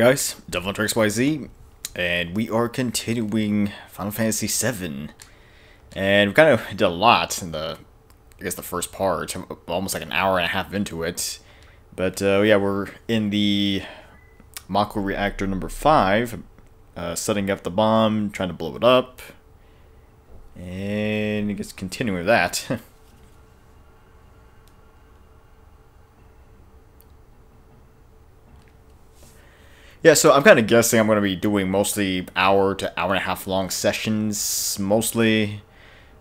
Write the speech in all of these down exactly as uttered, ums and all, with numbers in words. Hi guys, DevilHunterXYZ, and we are continuing Final Fantasy seven, and we kind of did a lot in the, I guess the first part, almost like an hour and a half into it, but uh, yeah, we're in the Mako Reactor number five, uh, setting up the bomb, trying to blow it up, and I guess continuing with that. Yeah, so I'm kind of guessing I'm going to be doing mostly hour to hour and a half long sessions, mostly.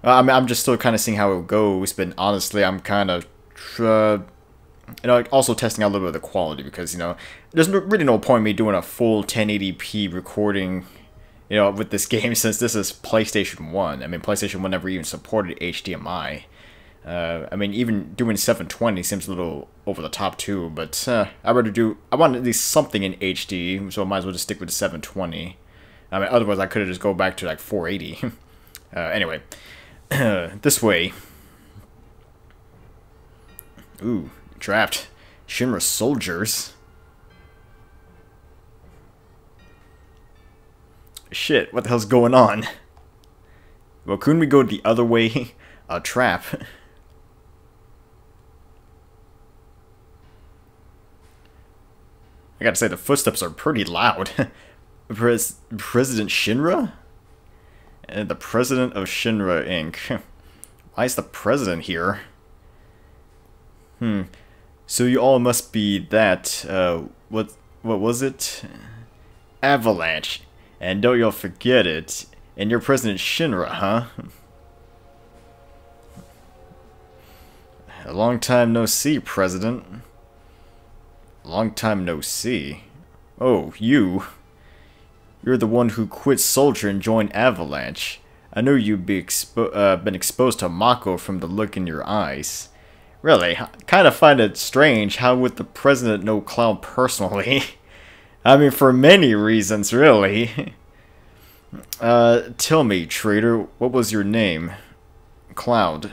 I mean, I'm just still kind of seeing how it goes, but honestly, I'm kind of, uh, you know, also testing out a little bit of the quality, because, you know, there's really no point in me doing a full ten eighty p recording, you know, with this game, since this is PlayStation one. I mean, PlayStation one never even supported H D M I. Uh, I mean, even doing seven twenty seems a little over the top too, but uh, I'd rather do, I want at least something in H D, so I might as well just stick with the seven twenty. I mean, otherwise I could have just go back to like four eighty. uh, anyway, this way. Ooh, trapped. Shinra soldiers. Shit, what the hell's going on? Well, couldn't we go the other way? A trap. I gotta say, the footsteps are pretty loud. Pres President Shinra? And the President of Shinra, Incorporated Why is the President here? Hmm. So you all must be that, uh, what, what was it? Avalanche. And don't y'all forget it. And you're President Shinra, huh? A long time no see, President. Long time no see. Oh, you. You're the one who quit Soldier and joined Avalanche. I knew you'd be expo uh, been exposed to Mako from the look in your eyes. Really, I kind of find it strange. How would the President know Cloud personally? I mean, for many reasons, really. uh, tell me, traitor, what was your name? Cloud.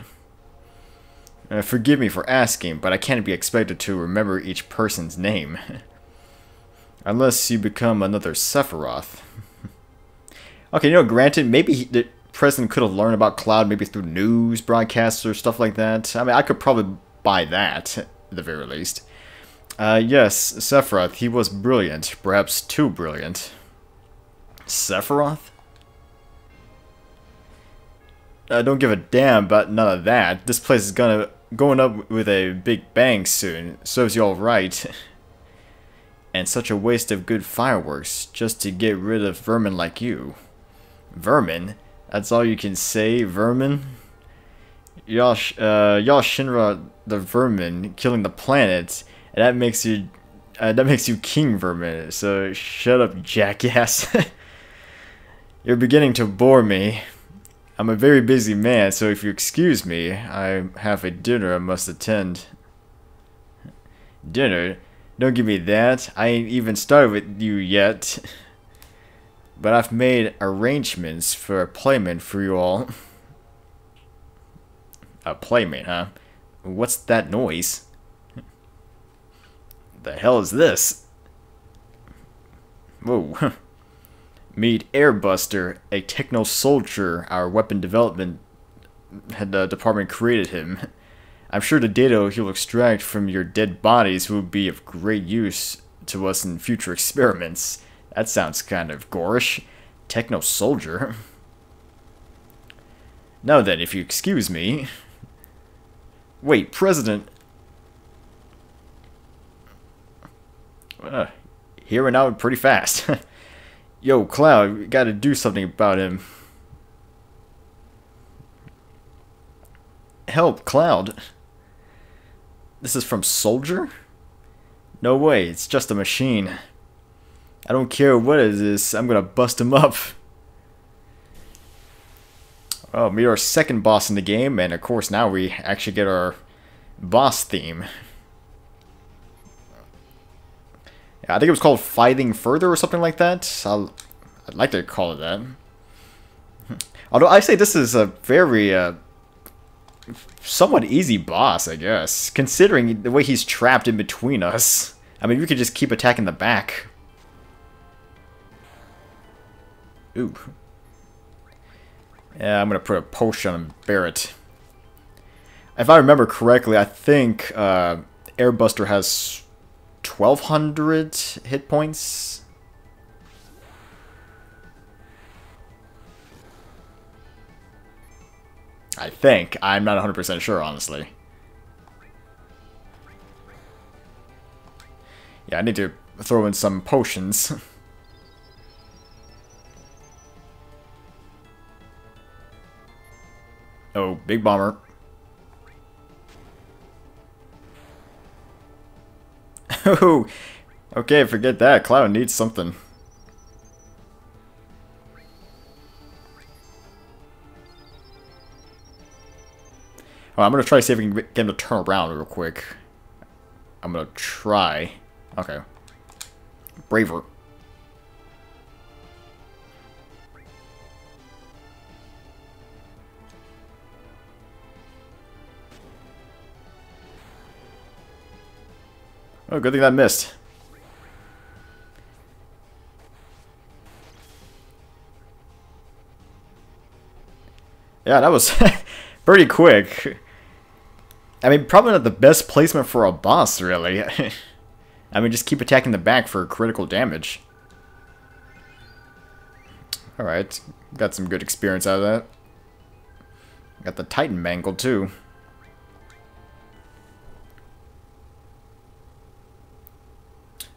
Uh, forgive me for asking, but I can't be expected to remember each person's name. Unless you become another Sephiroth. Okay, you know, granted, maybe he, the President could have learned about Cloud maybe through news broadcasts or stuff like that. I mean, I could probably buy that, at the very least. Uh, yes, Sephiroth, he was brilliant. Perhaps too brilliant. Sephiroth? I don't give a damn about none of that. This place is gonna going up with a big bang soon. Serves you all right. And such a waste of good fireworks just to get rid of vermin like you. Vermin? That's all you can say, vermin? Y'all sh uh, y'all Shinra the vermin killing the planet, and that makes you uh, that makes you king vermin. So shut up, jackass. You're beginning to bore me. I'm a very busy man, so if you excuse me, I have a dinner I must attend. Dinner? Don't give me that. I ain't even started with you yet. But I've made arrangements for a playmate for you all. A playmate, huh? What's that noise? The hell is this? Whoa. Meet Airbuster, a techno soldier our weapon development department created him. I'm sure the data he'll extract from your dead bodies will be of great use to us in future experiments. That sounds kind of gorish. Techno soldier. Now then, if you excuse me. Wait, President. Uh, hearing out pretty fast. Yo, Cloud, we gotta do something about him. Help, Cloud. This is from Soldier? No way, it's just a machine. I don't care what it is, I'm gonna bust him up. Oh, we are our second boss in the game, and of course now we actually get our boss theme. I think it was called Fighting Further or something like that. I'll, I'd like to call it that. Although I say this is a very, uh, somewhat easy boss, I guess. Considering the way he's trapped in between us. I mean, we could just keep attacking the back. Oop. Yeah, I'm gonna put a potion on Barret. If I remember correctly, I think uh, Airbuster has twelve hundred hit points. I think. I'm not one hundred percent sure, honestly. Yeah, I need to throw in some potions. Oh, big bomber. Oh, okay, forget that. Cloud needs something. Oh, I'm going to try to see if we can get him to turn around real quick. I'm going to try. Okay. Braver. Oh, good thing that missed. Yeah, that was pretty quick. I mean, probably not the best placement for a boss, really. I mean, just keep attacking the back for critical damage. Alright, got some good experience out of that. Got the Titan Mangle, too.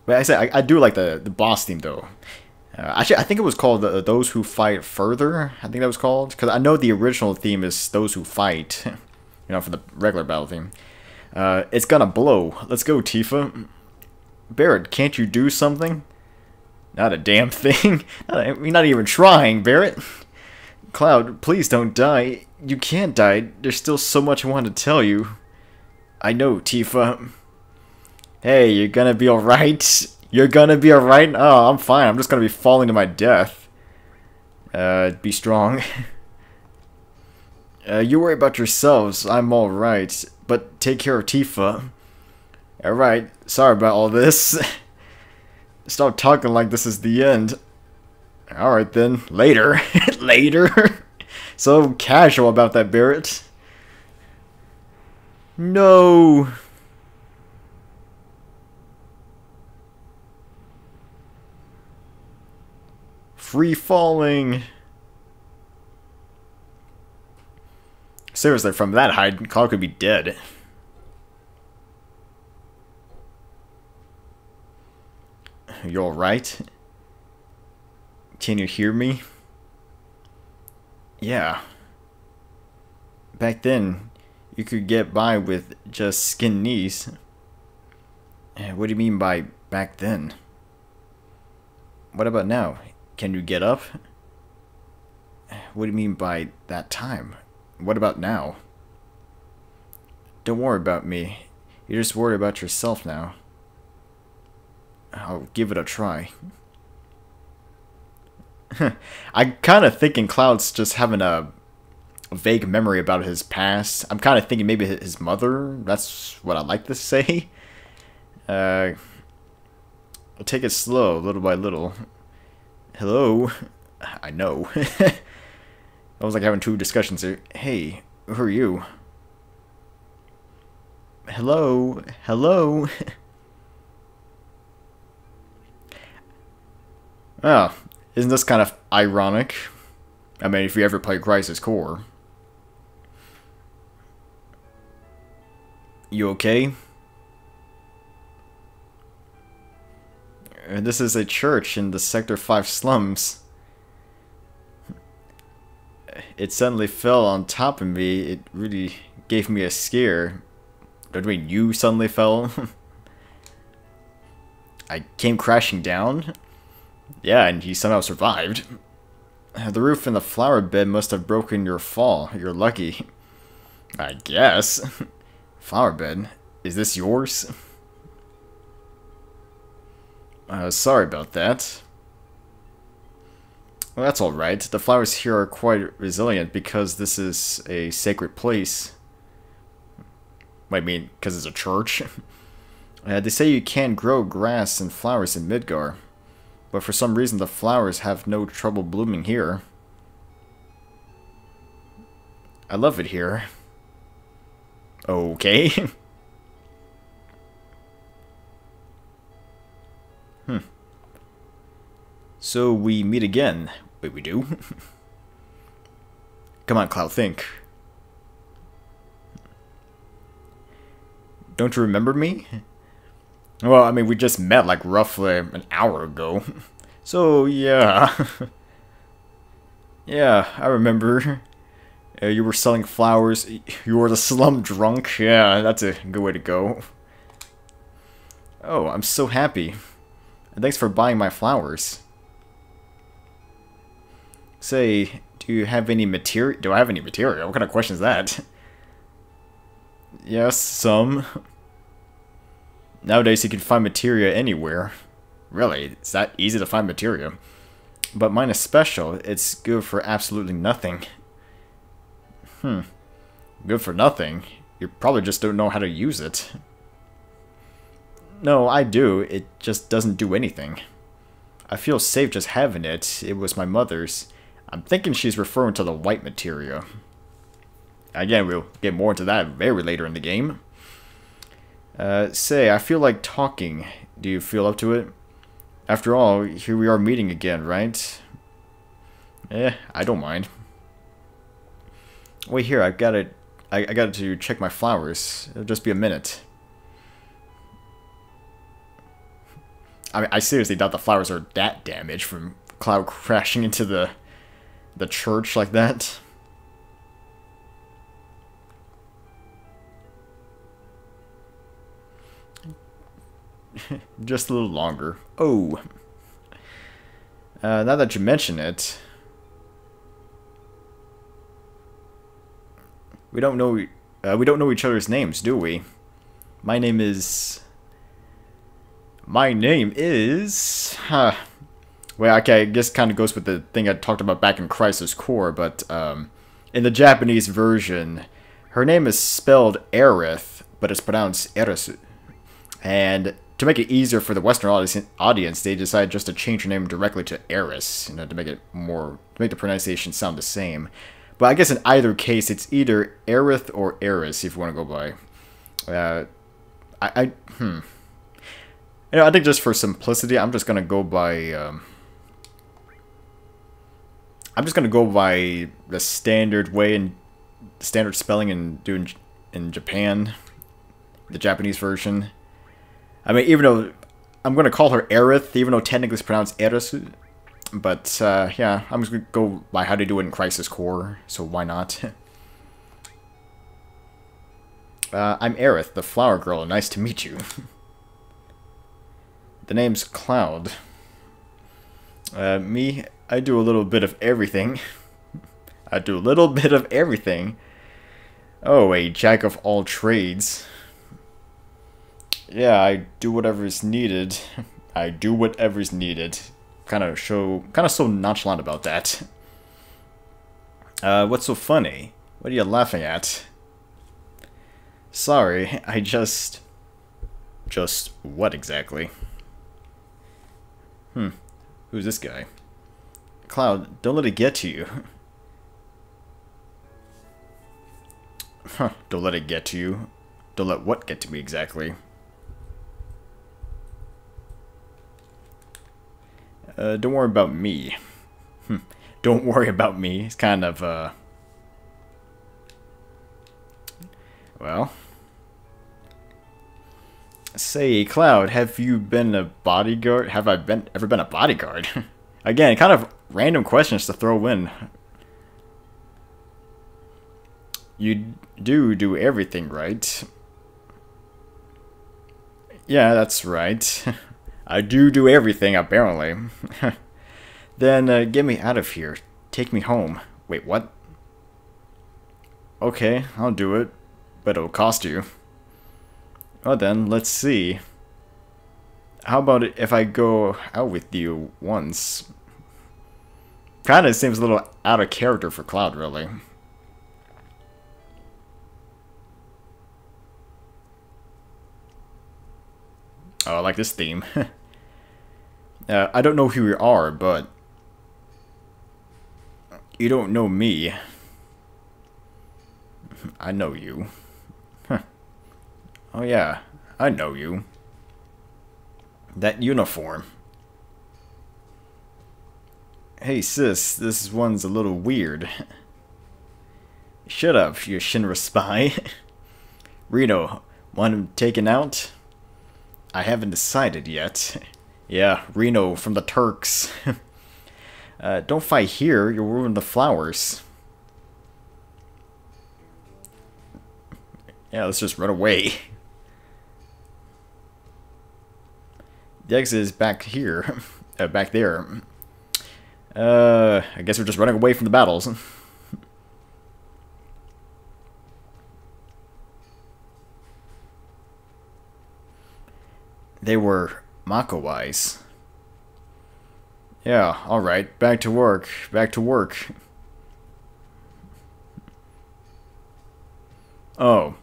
But like I said, I, I do like the, the boss theme, though. Uh, actually, I think it was called uh, Those Who Fight Further, I think that was called. Because I know the original theme is Those Who Fight, you know, for the regular battle theme. Uh, it's gonna blow. Let's go, Tifa. Barret, can't you do something? Not a damn thing. not, a, not even trying, Barret. Cloud, please don't die. You can't die. There's still so much I want to tell you. I know, Tifa. Hey, you're gonna be alright? You're gonna be alright? Oh, I'm fine. I'm just gonna be falling to my death. Uh, be strong. uh, you worry about yourselves. I'm alright. But take care of Tifa. Alright, sorry about all this. Stop talking like this is the end. Alright then, later. Later? So casual about that, Barret. No. Free falling. Seriously, from that height, Cloud could be dead. You're alright? Can you hear me? Yeah. Back then, you could get by with just skin knees. What do you mean by back then? What about now? Can you get up? What do you mean by that time? What about now? Don't worry about me. You're just worried about yourself now. I'll give it a try. I'm kind of thinking Cloud's just having a vague memory about his past. I'm kind of thinking maybe his mother. That's what I like to say. Uh, I'll take it slow, little by little. Hello? I know. That was like having two discussions here. Hey, who are you? Hello? Hello? Oh, isn't this kind of ironic? I mean, if you ever play Crisis Core. You okay? This is a church in the Sector five slums. It suddenly fell on top of me. It really gave me a scare. Don't you mean you suddenly fell? I came crashing down? Yeah, and he somehow survived. The roof and the flower bed must have broken your fall. You're lucky. I guess. Flower bed? Is this yours? Uh, sorry about that. Well, that's alright. The flowers here are quite resilient because this is a sacred place. What, I mean, because it's a church? uh, they say you can grow grass and flowers in Midgar. But for some reason the flowers have no trouble blooming here. I love it here. Okay. hmm. So we meet again. Wait, we do? Come on, Cloud, think. Don't you remember me? Well, I mean, we just met like roughly an hour ago. So, yeah. yeah, I remember. Uh, you were selling flowers. You were the slum drunk. Yeah, that's a good way to go. Oh, I'm so happy. And thanks for buying my flowers. Say, do you have any material? Do I have any material? What kind of question is that? Yes, some. Nowadays, you can find materia anywhere. Really, it's that easy to find materia. But mine is special. It's good for absolutely nothing. Hmm. Good for nothing? You probably just don't know how to use it. No, I do. It just doesn't do anything. I feel safe just having it. It was my mother's. I'm thinking she's referring to the white materia. Again, we'll get more into that very later in the game. Uh, say, I feel like talking. Do you feel up to it? After all, here we are meeting again, right? Eh, I don't mind. Wait here, I've got to, I, I got to check my flowers. It'll just be a minute. I mean, I seriously doubt the flowers are that damaged from Cloud crashing into the, the church like that. Just a little longer. Oh. Uh, now that you mention it, we don't know. Uh, we don't know each other's names, do we? My name is. My name is. Huh. Well, okay. I guess kind of goes with the thing I talked about back in Crisis Core, but um, in the Japanese version, her name is spelled Aerith, but it's pronounced Erisu. And to make it easier for the Western audience, they decided just to change her name directly to Eris, you know, to make it more, to make the pronunciation sound the same. But I guess in either case, it's either Aerith or Eris, if you want to go by. Uh, I, I, hmm. You know, I think just for simplicity, I'm just going to go by, um, I'm just going to go by the standard way and standard spelling in, in, in Japan, the Japanese version. I mean, even though I'm going to call her Aerith, even though technically it's pronounced Erisu, but uh, yeah, I'm just going to go by how they do it in Crisis Core, so why not? uh, I'm Aerith, the flower girl, nice to meet you. The name's Cloud. Uh, me, I do a little bit of everything. I do a little bit of everything. Oh, a jack of all trades. Yeah, I do whatever's needed. I do whatever's needed. Kind of show, kind of so nonchalant about that. Uh, what's so funny? What are you laughing at? Sorry, I just... Just what exactly? Hmm, who's this guy? Cloud, don't let it get to you. Huh, don't let it get to you. Don't let what get to me exactly? Uh, don't worry about me. Hm. Don't worry about me. It's kind of, uh... Well... Say, Cloud, have you been a bodyguard? Have I been ever been a bodyguard? Again, kind of random questions to throw in. You do do everything, right? Yeah, that's right. I do do everything, apparently. Then uh, get me out of here. Take me home. Wait, what? Okay, I'll do it. But it'll cost you. Well then, let's see. How about if I go out with you once? Kinda seems a little out of character for Cloud, really. Oh, I like this theme. Uh, I don't know who you are, but you don't know me. I know you. Huh. Oh yeah, I know you. That uniform. Hey sis, this one's a little weird. Shut up, you Shinra spy. Reno, want him taken out? I haven't decided yet. Yeah, Reno from the Turks. uh, don't fight here, you'll ruin the flowers. Yeah, let's just run away. The exit is back here. uh, back there. Uh, I guess we're just running away from the battles. They were Mako-wise. Yeah, alright. Back to work. Back to work. Oh.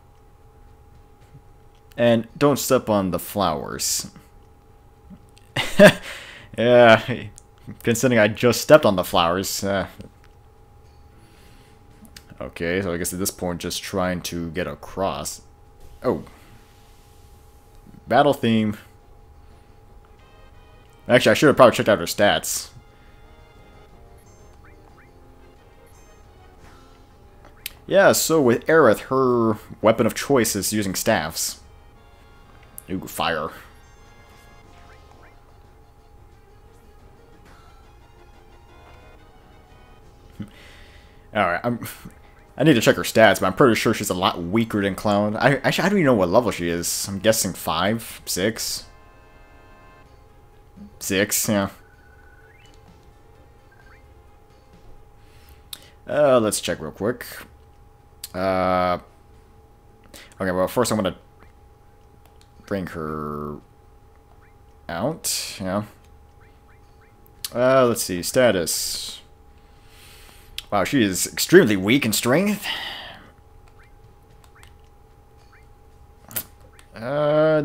And don't step on the flowers. Yeah, considering I just stepped on the flowers. Uh. Okay, so I guess at this point just trying to get across. Oh. Battle theme. Actually, I should have probably checked out her stats. Yeah, so with Aerith, her weapon of choice is using staffs. Ooh, fire. Alright, I'm... I need to check her stats, but I'm pretty sure she's a lot weaker than Cloud. I, actually, I don't even know what level she is. I'm guessing five? Six? Six, yeah. Uh, let's check real quick. Uh, okay, well, first I'm gonna bring her out, yeah. Uh, let's see, status. Wow, she is extremely weak in strength. Uh...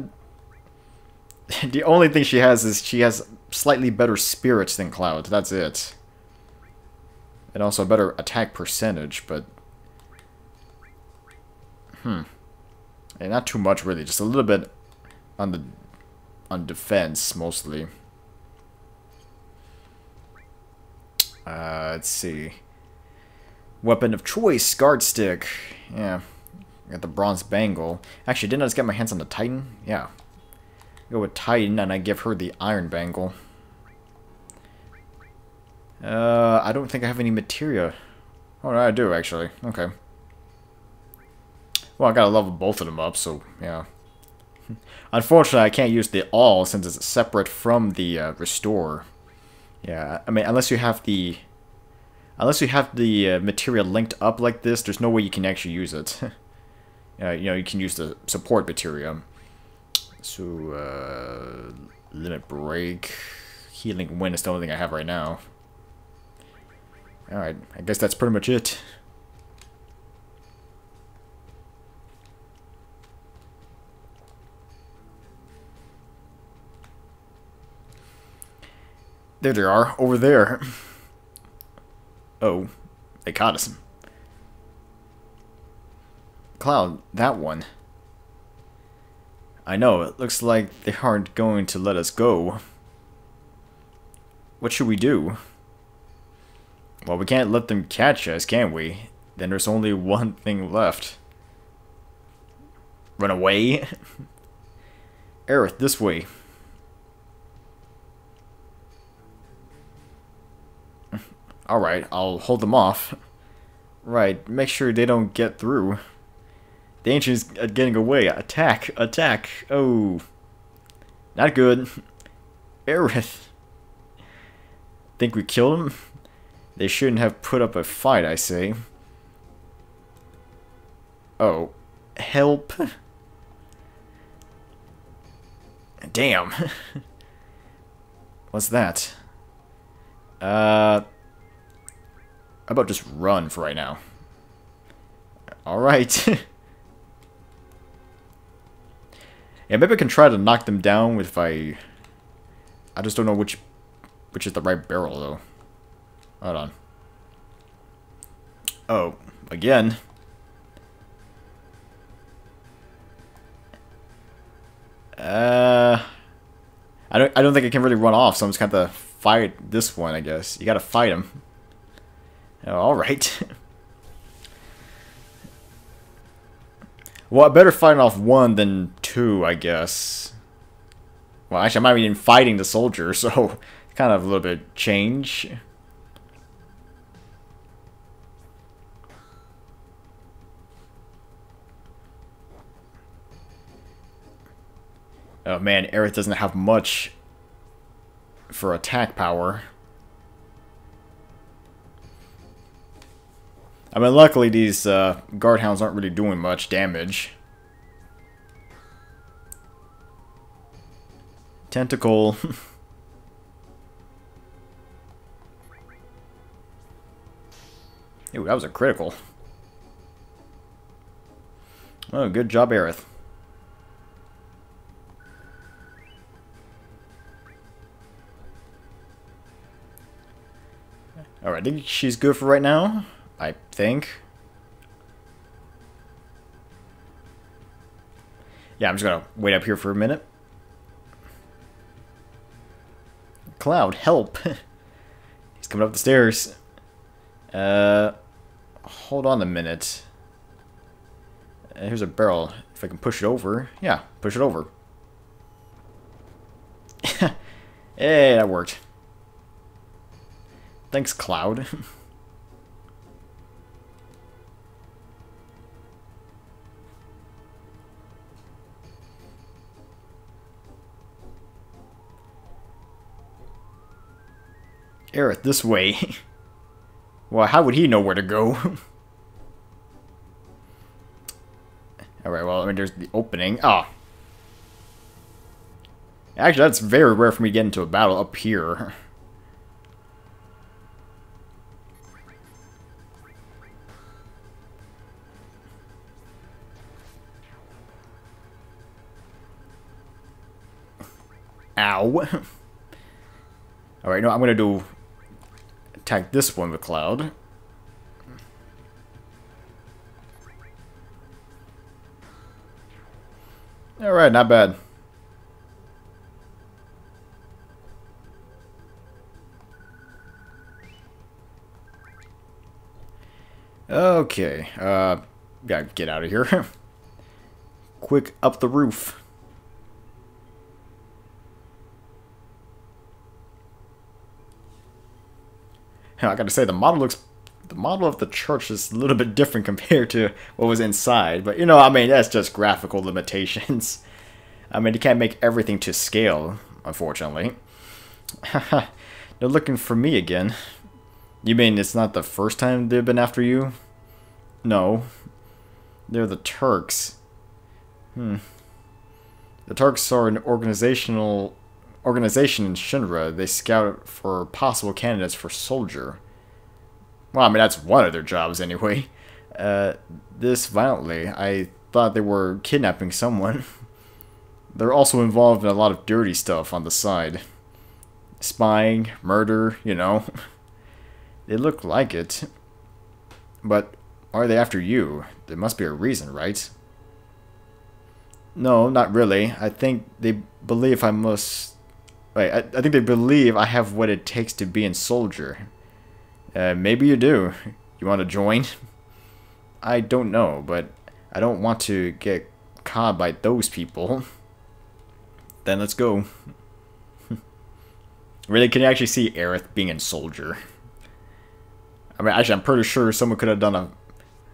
The only thing she has is she has slightly better spirits than Cloud. That's it. And also a better attack percentage, but... Hmm. And not too much, really. Just a little bit on the on defense, mostly. Uh, let's see. Weapon of choice, guard stick. Yeah. Got the bronze bangle. Actually, didn't I just get my hands on the Titan? Yeah. Go with Titan, and I give her the Iron Bangle. Uh, I don't think I have any materia. Oh, I do, actually. Okay. Well, I gotta level both of them up, so, yeah. Unfortunately, I can't use the all, since it's separate from the uh, restore. Yeah, I mean, unless you have the... Unless you have the uh, materia linked up like this, there's no way you can actually use it. uh, you know, you can use the support materia. So, uh, limit break, healing wind is the only thing I have right now. Alright, I guess that's pretty much it. There they are, over there. Oh, they caught us. Cloud, that one. I know, it looks like they aren't going to let us go. What should we do? Well, we can't let them catch us, can we? Then there's only one thing left. Run away? Aerith, this way. Alright, I'll hold them off. Right, make sure they don't get through. The ancient's getting away. Attack! Attack! Oh. Not good. Aerith. Think we killed him? They shouldn't have put up a fight, I say. Oh. Help. Damn. What's that? Uh. How about just run for right now? Alright. Yeah, maybe I can try to knock them down if I... I just don't know which Which is the right barrel, though. Hold on. Oh, again. Uh, I don't. I don't think I can really run off, so I'm just gonna have to fight this one. I guess you gotta fight him. Oh, all right. Well, I better fight off one than two, I guess. Well, actually, I might be even fighting the soldier, so kind of a little bit change. Oh man, Aerith doesn't have much for attack power. I mean, luckily these uh, guard hounds aren't really doing much damage. Tentacle. Ooh, that was a critical. Oh, good job, Aerith. Alright, I think she's good for right now, I think. Yeah, I'm just gonna wait up here for a minute. Cloud, help! He's coming up the stairs. Uh, hold on a minute. Uh, here's a barrel. If I can push it over. Yeah, push it over. Hey, that worked. Thanks, Cloud. Aerith, this way. Well, how would he know where to go? Alright, well, I mean, there's the opening. Ah. Oh. Actually, that's very rare for me to get into a battle up here. Ow. Alright, no, I'm gonna do attack this one with Cloud. Alright, not bad. Okay, uh, gotta get out of here. Quick, up the roof. I gotta say, the model looks, the model of the church is a little bit different compared to what was inside. But, you know, I mean, that's just graphical limitations. I mean, you can't make everything to scale, unfortunately. They're looking for me again. You mean it's not the first time they've been after you? No. They're the Turks. Hmm. The Turks are an organizational... organization in Shinra. They scout for possible candidates for Soldier. Well, I mean, that's one of their jobs anyway. Uh, this violently. I thought they were kidnapping someone. They're also involved in a lot of dirty stuff on the side. Spying, murder, you know. They look like it. But are they after you? There must be a reason, right? No, not really. I think they believe I must... Wait, I, I think they believe I have what it takes to be in Soldier. Uh, maybe you do. You want to join? I don't know, but I don't want to get caught by those people. Then let's go. Really, can you actually see Aerith being in Soldier? I mean, actually, I'm pretty sure someone could have done a,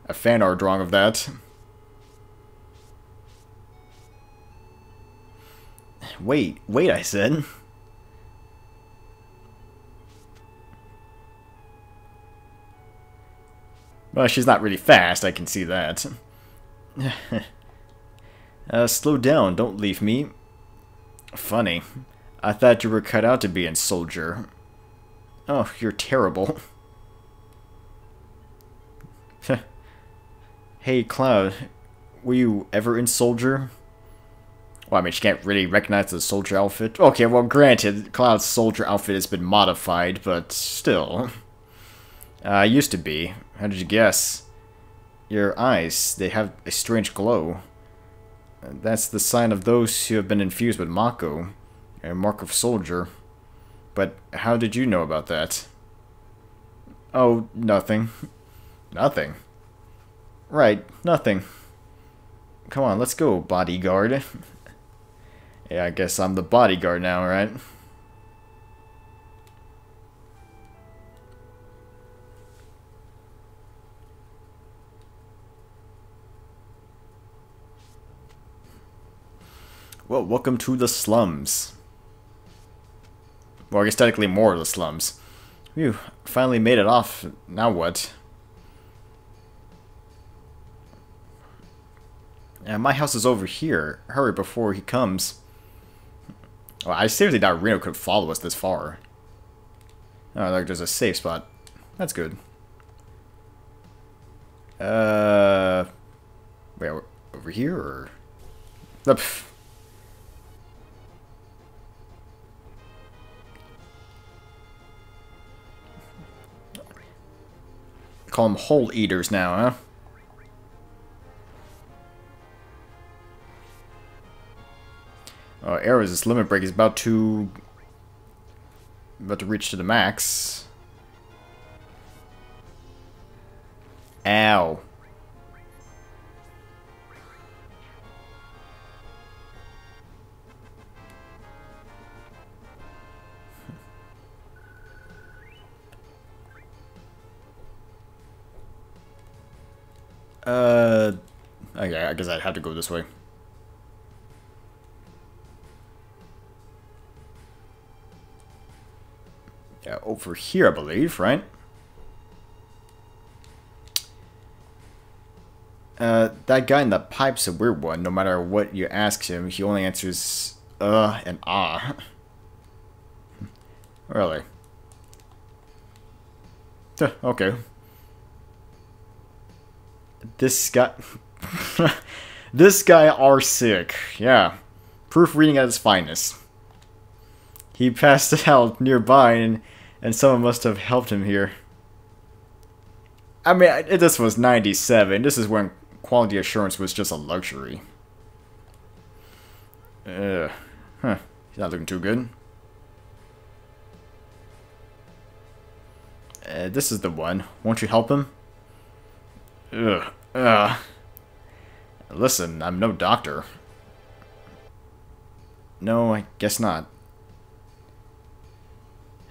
a fan art drawing of that. Wait, wait, I said. Well, she's not really fast, I can see that. uh, slow down, don't leave me. Funny. I thought you were cut out to be in Soldier. Oh, you're terrible. Hey, Cloud, were you ever in Soldier? Well, I mean, she can't really recognize the soldier outfit. Okay, well, granted, Cloud's soldier outfit has been modified, but still. Uh, used to be. How did you guess? Your eyes, they have a strange glow. That's the sign of those who have been infused with Mako, a mark of soldier. But how did you know about that? Oh, nothing. Nothing. Right, nothing. Come on, let's go, bodyguard. Yeah, I guess I'm the bodyguard now, right? Well, welcome to the slums. Well, I guess technically more of the slums. Phew, finally made it off. Now what? Uh, my house is over here. Hurry before he comes. Well, I seriously doubt Reno could follow us this far. Oh, like there's a safe spot. That's good. Uh, wait, over here or? Oh, call them hole eaters now, huh? Oh, Aerith's this limit break is about to about to reach to the max. Ow. Uh, okay, I guess I'd have to go this way. Yeah, over here, I believe, right? Uh, that guy in the pipe's a weird one. No matter what you ask him, he only answers, uh, and ah. Really? Huh, okay. This guy... this guy are sick. Yeah. Proofreading at its finest. He passed out nearby and, and someone must have helped him here. I mean, this was ninety-seven. This is when quality assurance was just a luxury. Uh, huh. He's not looking too good. Uh, this is the one. Won't you help him? Ugh. Ugh. Listen, I'm no doctor. No, I guess not.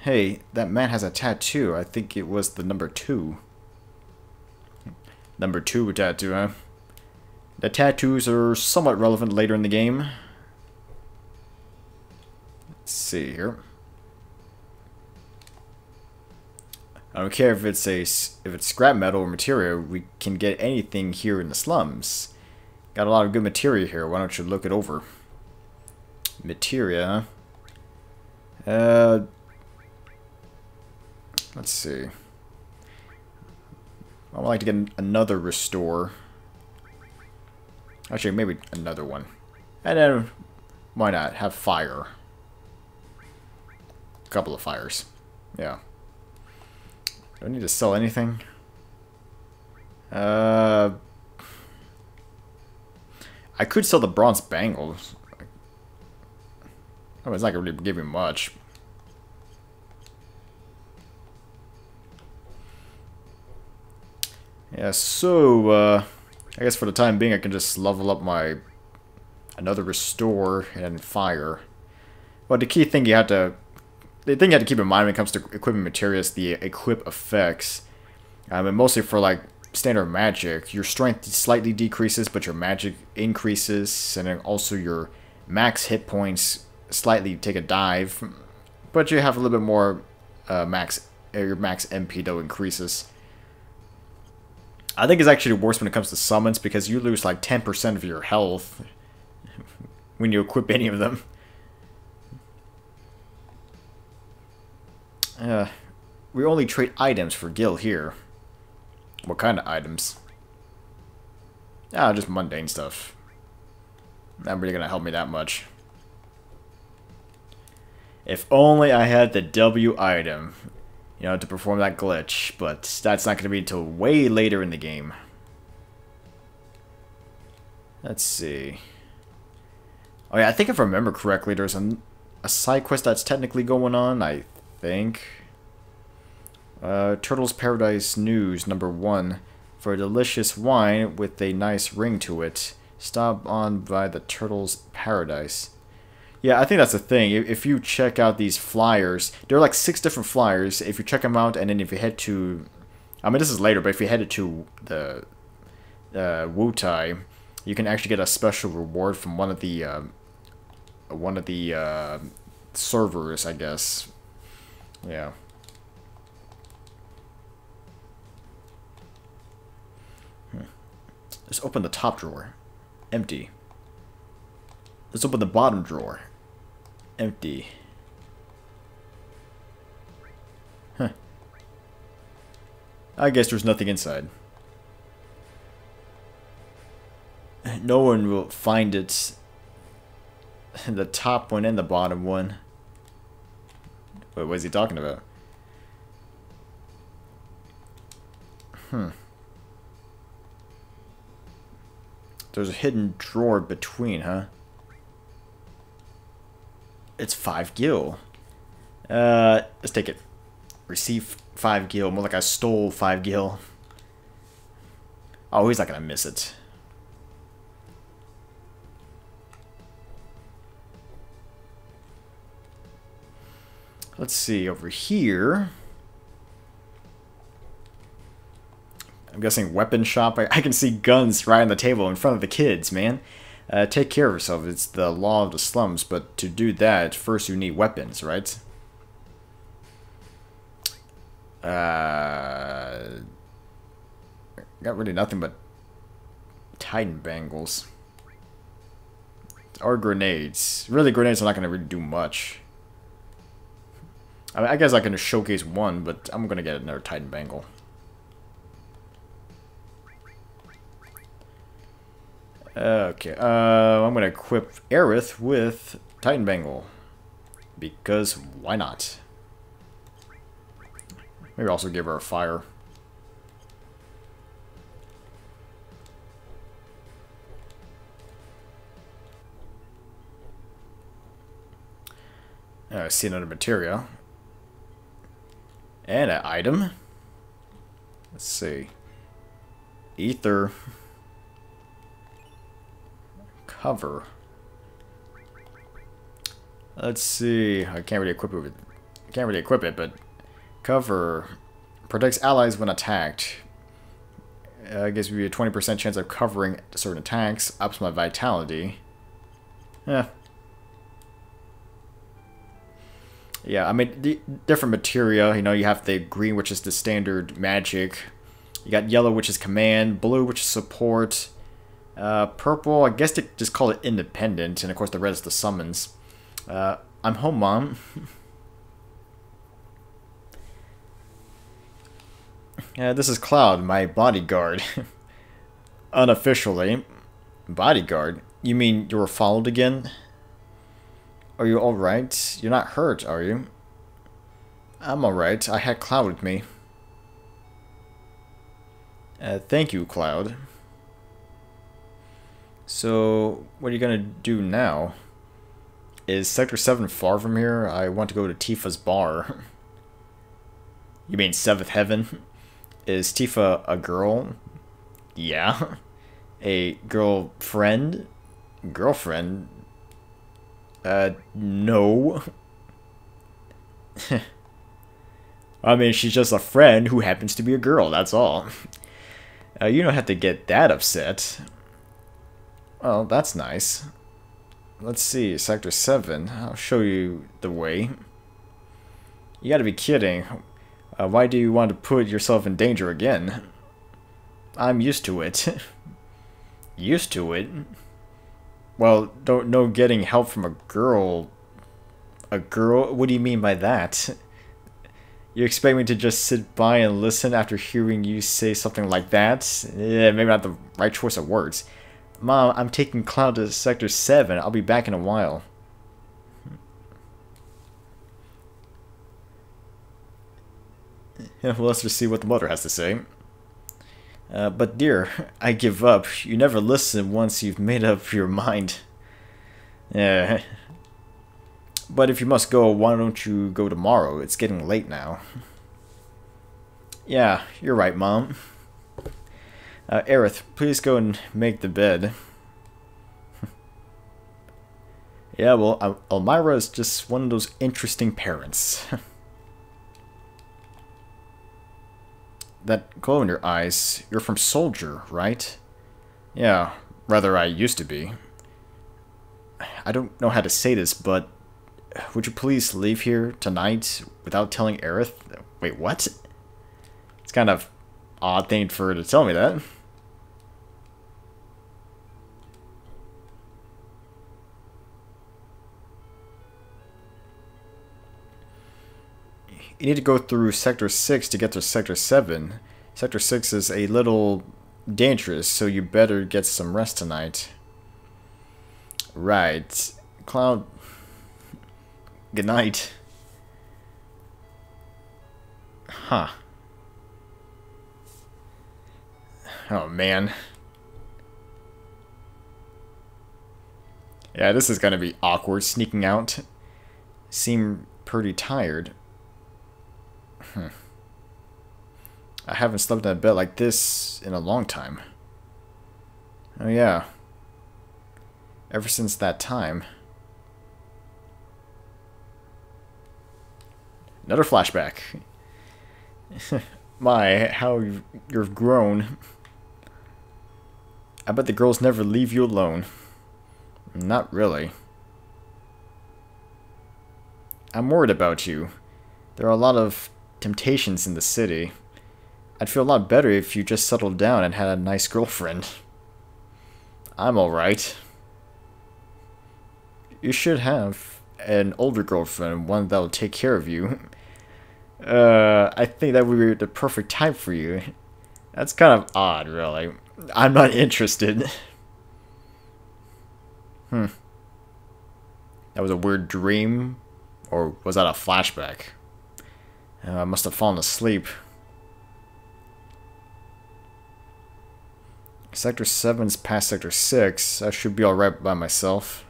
Hey, that man has a tattoo. I think it was the number two. Number two tattoo, huh? The tattoos are somewhat relevant later in the game. Let's see here. I don't care if it's a if it's scrap metal or materia. We can get anything here in the slums. Got a lot of good materia here. Why don't you look it over? Materia. Uh. Let's see. I would like to get another restore. Actually, maybe another one. And then why not have fire? A couple of fires. Yeah. Do I need to sell anything? Uh, I could sell the bronze bangles. Oh, it's not going to really give me much. Yeah, so, uh, I guess for the time being I can just level up my another restore and fire. But the key thing you have to... The thing you have to keep in mind when it comes to equipping materials, the equip effects. I mean, mostly for like standard magic, your strength slightly decreases, but your magic increases, and then also your max hit points slightly take a dive, but you have a little bit more uh, max. Your max M P though increases. I think it's actually worse when it comes to summons because you lose like ten percent of your health when you equip any of them. Uh, we only trade items for Gil here. What kind of items? Ah, just mundane stuff. not really gonna help me that much. If only I had the W item, you know, to perform that glitch, but that's not gonna be until way later in the game. Let's see. Oh yeah, I think if I remember correctly, there's a, a side quest that's technically going on, I think. Uh, Turtles Paradise News, number one. For a delicious wine with a nice ring to it, stop on by the Turtles Paradise. Yeah, I think that's the thing. If you check out these flyers, there are like six different flyers. If you check them out, and then if you head to... I mean, this is later, but if you head to the uh, Wutai, you can actually get a special reward from one of the... Um, one of the uh, servers, I guess. Yeah. Hmm. Let's open the top drawer. Empty. Let's open the bottom drawer. Empty. Huh. I guess there's nothing inside. No one will find it. The top one and the bottom one. Wait, what is he talking about? Hmm. There's a hidden drawer between, huh? It's five gil. Uh, let's take it. Receive five gil. More like I stole five gil. Oh, he's not gonna miss it. Let's see, over here... I'm guessing weapon shop. I, I can see guns right on the table in front of the kids, man. Uh, take care of yourself. It's the law of the slums, but to do that, first you need weapons, right? Uh, got really nothing but Titan Bangles. Or grenades. Really, grenades are not going to really do much. I, mean, I guess I can just showcase one, but I'm going to get another Titan Bangle. Okay, uh, I'm going to equip Aerith with Titan Bangle. Because why not? Maybe also give her a fire. I uh, see another materia. And an item. Let's see. Ether. Cover. Let's see. I can't really equip it with I can't really equip it, but cover protects allies when attacked. Uh, gives me a twenty percent chance of covering certain attacks. Ups my vitality. Yeah. Yeah, I mean, the different materia, you know, you have the green, which is the standard magic. You got yellow, which is command. Blue, which is support. Uh, purple, I guess they just call it independent. And, of course, the red is the summons. Uh, I'm home, Mom. uh, this is Cloud, my bodyguard. Unofficially. Bodyguard? You mean you were followed again? Are you alright? You're not hurt, are you? I'm alright. I had Cloud with me. Uh, thank you, Cloud. So, what are you gonna do now? Is Sector seven far from here? I want to go to Tifa's bar. You mean seventh Heaven? Is Tifa a girl? Yeah. A girlfriend? Girlfriend? Uh, no. I mean, she's just a friend who happens to be a girl, that's all. Uh, you don't have to get that upset. Well, that's nice. Let's see, Sector seven. I'll show you the way. You gotta be kidding. Uh, why do you want to put yourself in danger again? I'm used to it. Used to it? Well, don't no getting help from a girl. A girl? What do you mean by that? You expect me to just sit by and listen after hearing you say something like that? Yeah, maybe not the right choice of words. Mom, I'm taking Cloud to Sector seven. I'll be back in a while. Well, let's just see what the mother has to say. Uh, but dear, I give up. You never listen once you've made up your mind. Yeah. But if you must go, why don't you go tomorrow? It's getting late now. Yeah, you're right, Mom. Uh, Aerith, please go and make the bed. Yeah, well, Elmyra is just one of those interesting parents. That glow in your eyes, you're from Soldier, right? Yeah, rather I used to be. I don't know how to say this, but would you please leave here tonight without telling Aerith? Wait, what? It's kind of odd thing for her to tell me that. You need to go through Sector six to get to Sector seven. Sector six is a little dangerous, so you better get some rest tonight. Right. Cloud, good night. Huh. Oh, man. Yeah, this is gonna be awkward, sneaking out. Seem pretty tired. Hmm. I haven't slept in a bed like this in a long time. Oh yeah. Ever since that time. Another flashback. My, how you've grown. I bet the girls never leave you alone. Not really. I'm worried about you. There are a lot of temptations in the city. I'd feel a lot better if you just settled down and had a nice girlfriend. I'm alright. You should have an older girlfriend, one that'll take care of you. Uh, I think that would be the perfect type for you. That's kind of odd, really. I'm not interested. Hmm. That was a weird dream? Or was that a flashback? Uh, I must have fallen asleep. Sector seven's past Sector six. I should be alright by myself.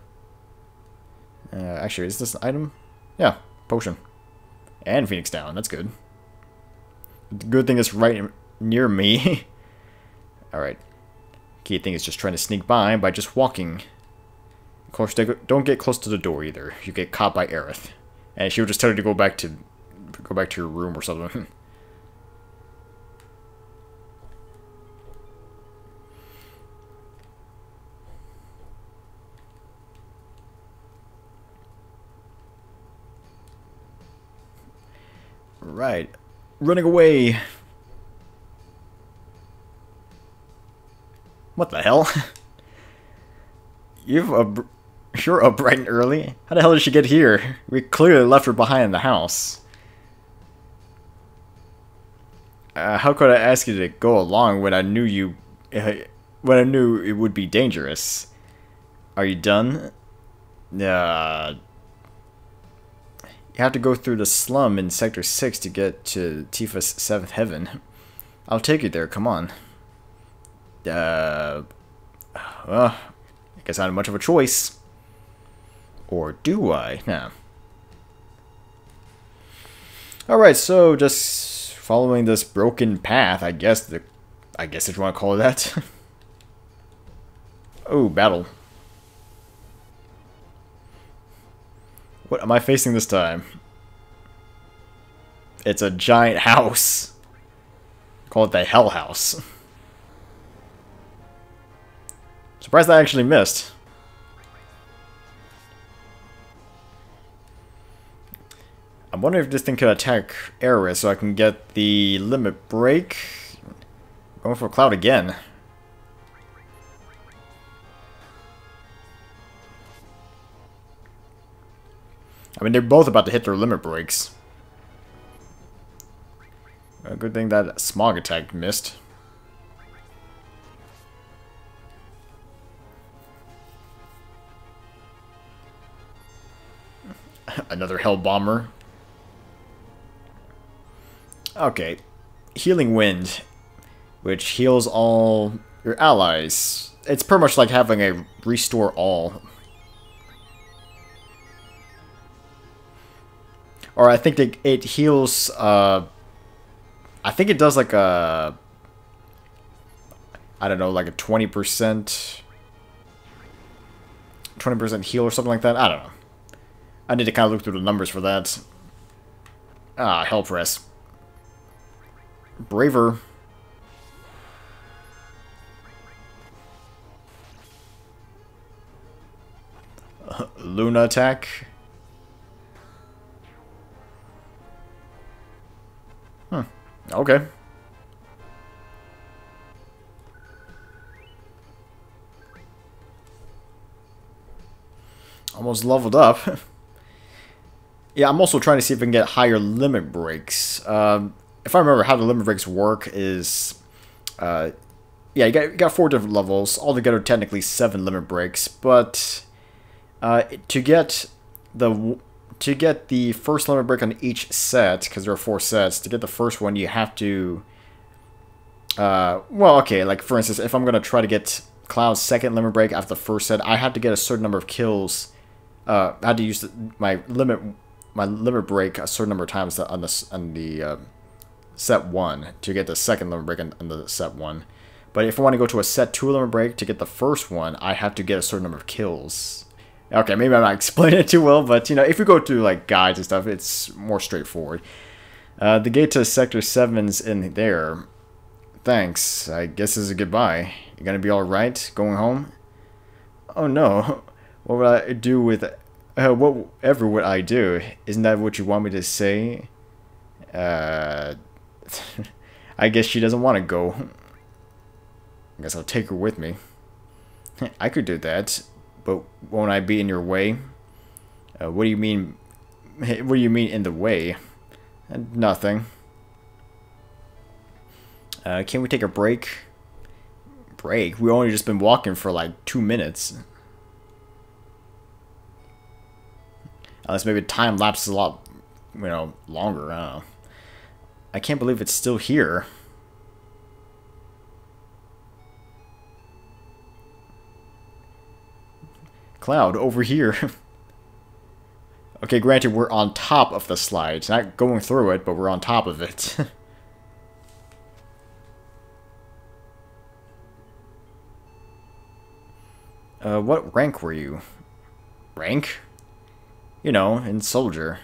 Uh, actually, is this an item? Yeah, potion. And Phoenix Down, that's good. The good thing is right near me. Alright. Key thing is just trying to sneak by by just walking. Of course, don't get close to the door either. You get caught by Aerith. And she would just tell you to go back to... Go back to your room or something. Right. Running away. What the hell? You've up, you're up bright and early? How the hell did she get here? We clearly left her behind in the house. Uh, how could I ask you to go along when I knew you, uh, when I knew it would be dangerous? Are you done? Uh, you have to go through the slum in Sector six to get to Tifa's seventh Heaven. I'll take you there, come on. Uh, well, I guess I don't have much of a choice. Or do I? Nah. Alright, so just... following this broken path, I guess the, I guess if you want to call it that. Oh, battle. What am I facing this time? It's a giant house. Call it the Hell House. Surprised I actually missed. I'm wondering if this thing could attack Aerith so I can get the limit break. Going for Cloud again. I mean, they're both about to hit their limit breaks. A good thing that smog attack missed. Another Hell Bomber. Okay. Healing Wind, which heals all your allies. It's pretty much like having a restore all. Or I think it, it heals, uh... I think it does like a... I don't know, like a twenty percent... twenty percent heal or something like that? I don't know. I need to kind of look through the numbers for that. Ah, Hell Press. Braver. Uh, Luna Attack. Hmm. Okay. Almost leveled up. Yeah, I'm also trying to see if I can get higher limit breaks. Um, if I remember how the limit breaks work is... Uh, yeah, you got, you got four different levels. Altogether, technically seven limit breaks. But uh, to get the to get the first limit break on each set, because there are four sets, to get the first one, you have to... Uh, well, okay, like for instance, if I'm going to try to get Cloud's second limit break after the first set, I have to get a certain number of kills. Uh, I had to use the, my limit my limit break a certain number of times on the on the uh, set one to get the second limit break on, on the set one. But if I want to go to a set two limit break to get the first one, I have to get a certain number of kills. Okay, maybe I'm not explaining it too well, but you know, if you go to like guides and stuff, it's more straightforward. Uh, the gate to Sector seven's in there. Thanks. I guess this is a goodbye. You're gonna be all right going home. Oh no. What would I do with... Uh, whatever would I do? Isn't that what you want me to say? Uh... I guess she doesn't want to go. I guess I'll take her with me. I could do that, but won't I be in your way? Uh, what do you mean... What do you mean in the way? Uh, nothing. Uh, can we take a break? Break? We've only just been walking for like two minutes. Unless maybe time lapses a lot, you know, longer. I don't know. I can't believe it's still here. Cloud, over here. Okay, granted, we're on top of the slide. It's not going through it, but we're on top of it. uh, what rank were you? Rank? You know, in Soldier.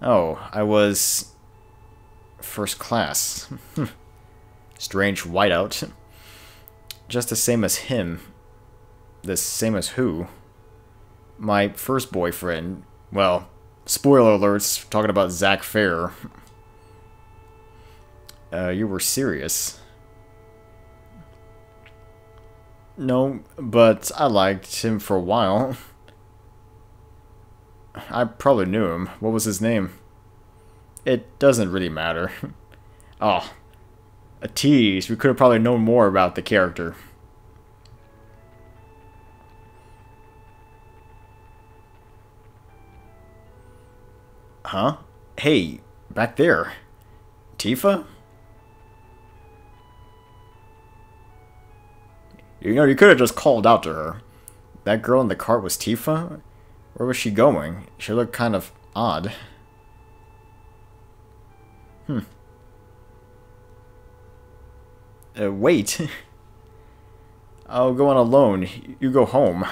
Oh, I was... First class. Strange whiteout. Just the same as him. The same as who? My first boyfriend. Well, spoiler alerts, talking about Zach Fair. Uh, you were serious. No, but I liked him for a while. I probably knew him. What was his name? It doesn't really matter. Oh, a tease. We could have probably known more about the character. Huh? Hey, back there. Tifa? You know, you could have just called out to her. That girl in the cart was Tifa? Where was she going? She looked kind of odd. Hmm. Uh, wait. I'll go on alone. You go home.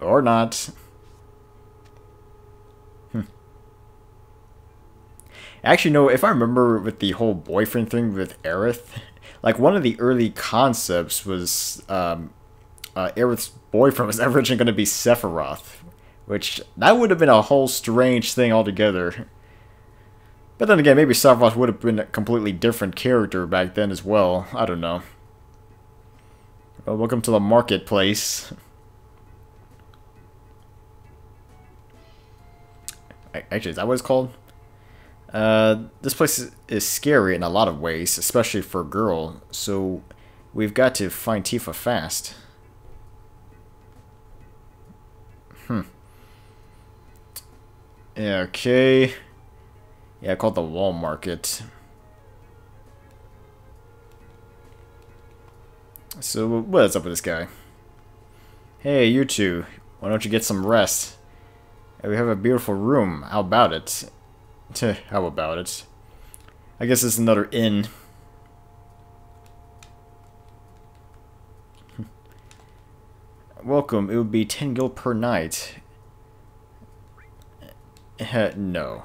Or not. Hmm. Actually, no, if I remember with the whole boyfriend thing with Aerith, like one of the early concepts was um, uh, Aerith's boyfriend was originally going to be Sephiroth. Which, that would have been a whole strange thing altogether. But then again, maybe Sephiroth would have been a completely different character back then as well. I don't know. Well, welcome to the marketplace. Actually, is that what it's called? Uh, this place is scary in a lot of ways, especially for a girl. So, we've got to find Tifa fast. Hmm. Okay. Yeah, I called the Wall Market. So, what's up with this guy? Hey, you two. Why don't you get some rest? We have a beautiful room. How about it? How about it? I guess it's another inn. Welcome. It would be ten gil per night. No.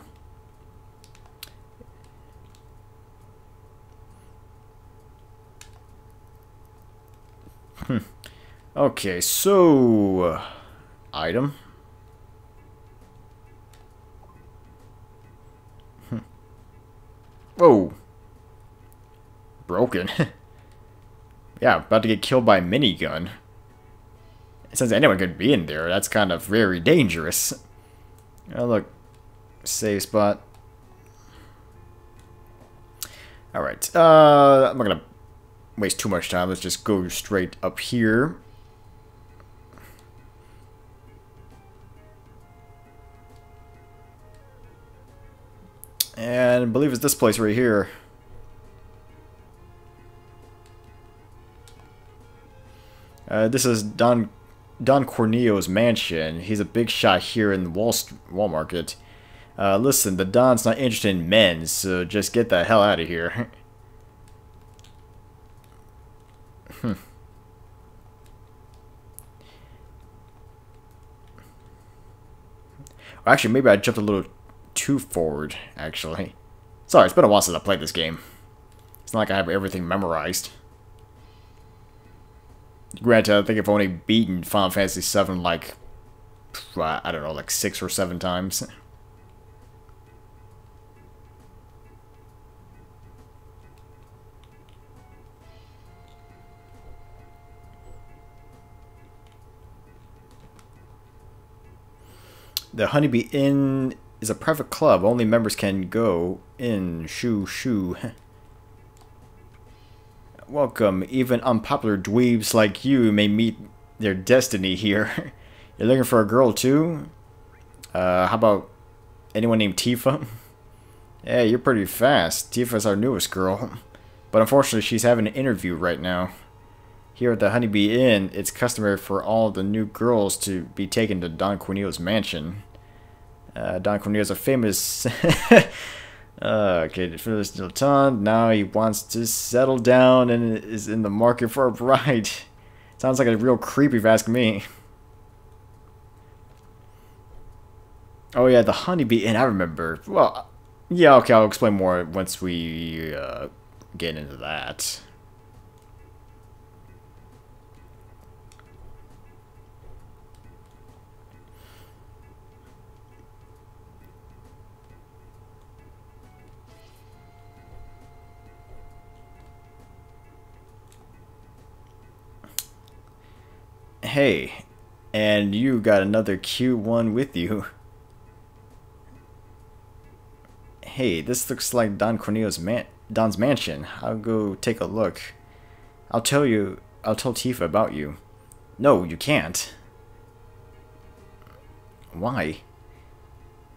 Hmm. Okay, so... Uh, item. Hmm. Whoa. Broken. Yeah, about to get killed by a minigun. Since anyone could be in there, that's kind of very dangerous. Oh, look. Save spot. Alright, uh, I'm not gonna waste too much time. Let's just go straight up here. And I believe it's this place right here. Uh, this is Don Don Corneo's mansion. He's a big shot here in the Wall, Wall Market. Uh, listen, the Don's not interested in men, so just get the hell out of here. Hmm. Actually, maybe I jumped a little too forward, actually. Sorry, it's been a while since I played this game. It's not like I have everything memorized. Granted, I think I've only beaten Final Fantasy seven like, I don't know, like six or seven times. The Honeybee Inn is a private club. Only members can go in. Shoo, shoo. Welcome. Even unpopular dweebs like you may meet their destiny here. You're looking for a girl, too? Uh, how about anyone named Tifa? Hey, you're pretty fast. Tifa's our newest girl. But unfortunately, she's having an interview right now. Here at the Honeybee Inn, it's customary for all the new girls to be taken to Don Corneo's mansion. Uh, Don Corneo's a famous... uh, okay, for this little ton, now he wants to settle down and is in the market for a bride. Sounds like a real creep if you ask me. Oh yeah, the Honeybee Inn, I remember. Well, yeah, okay, I'll explain more once we uh, get into that. Hey, and you got another cute one with you. Hey, this looks like Don Corneo's man Don's mansion. I'll go take a look. I'll tell you I'll tell Tifa about you. No, you can't. Why?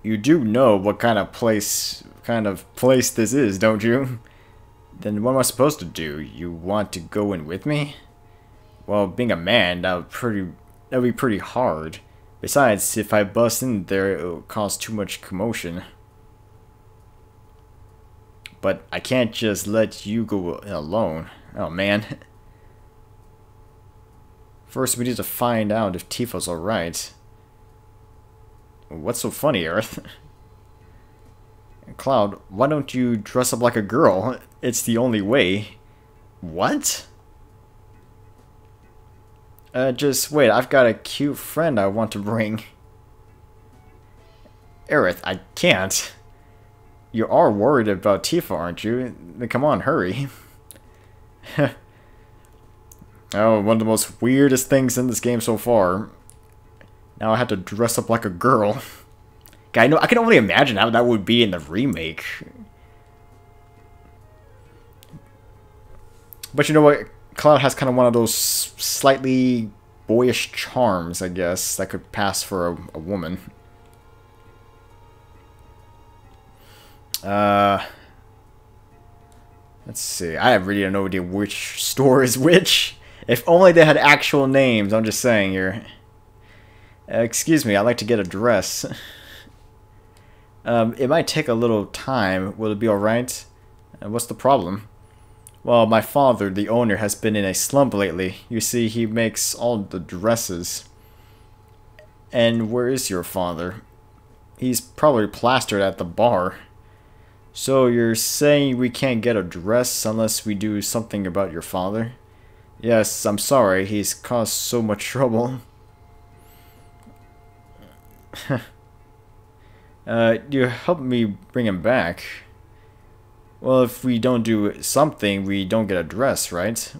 You do know what kind of place kind of place this is, don't you? Then what am I supposed to do? You want to go in with me? Well, being a man, that would pretty that would be pretty hard. Besides, if I bust in there, it would cause too much commotion. But I can't just let you go alone. Oh, man. First, we need to find out if Tifa's alright. What's so funny, Aerith? Cloud, why don't you dress up like a girl? It's the only way. What? Uh, just wait, I've got a cute friend I want to bring. Aerith, I can't. You are worried about Tifa, aren't you? Come on, hurry. Oh, one of the most weirdest things in this game so far. Now I have to dress up like a girl. I know, I can only imagine how that would be in the remake. But you know what? Cloud has kind of one of those slightly boyish charms, I guess, that could pass for a, a woman. Uh, let's see. I have really no idea which store is which. If only they had actual names. I'm just saying here. Uh, excuse me, I'd like to get a dress. Um, it might take a little time. Will it be alright? Uh, what's the problem? Well, my father, the owner, has been in a slump lately. You see, he makes all the dresses. And where is your father? He's probably plastered at the bar. So you're saying we can't get a dress unless we do something about your father? Yes, I'm sorry. He's caused so much trouble. Uh, you help me bring him back. Well, if we don't do something, we don't get a dress, right?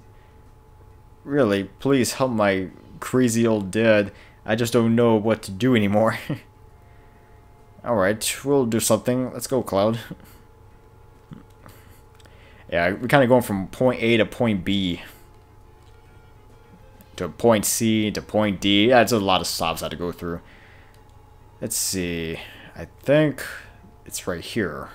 Really, please help my crazy old dad. I just don't know what to do anymore. Alright, we'll do something. Let's go, Cloud. Yeah, we're kind of going from point A to point B. To point C, to point D. Yeah, it's a lot of stops I had to go through. Let's see. I think it's right here.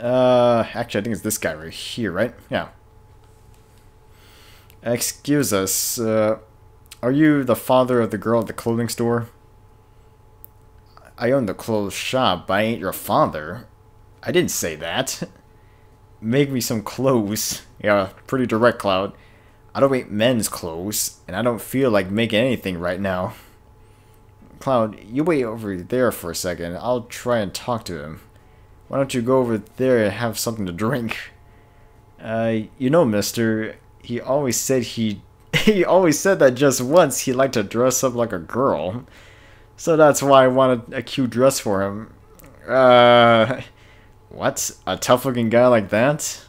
Uh, actually, I think it's this guy right here, right? Yeah. Excuse us. Uh, are you the father of the girl at the clothing store? I own the clothes shop, but I ain't your father. I didn't say that. Make me some clothes. Yeah, pretty direct, Cloud. I don't make men's clothes, and I don't feel like making anything right now. Cloud, you wait over there for a second. I'll try and talk to him. Why don't you go over there and have something to drink? Uh, you know, mister, he always said he... He always said that just once he liked to dress up like a girl. So that's why I wanted a cute dress for him. Uh... What? A tough-looking guy like that?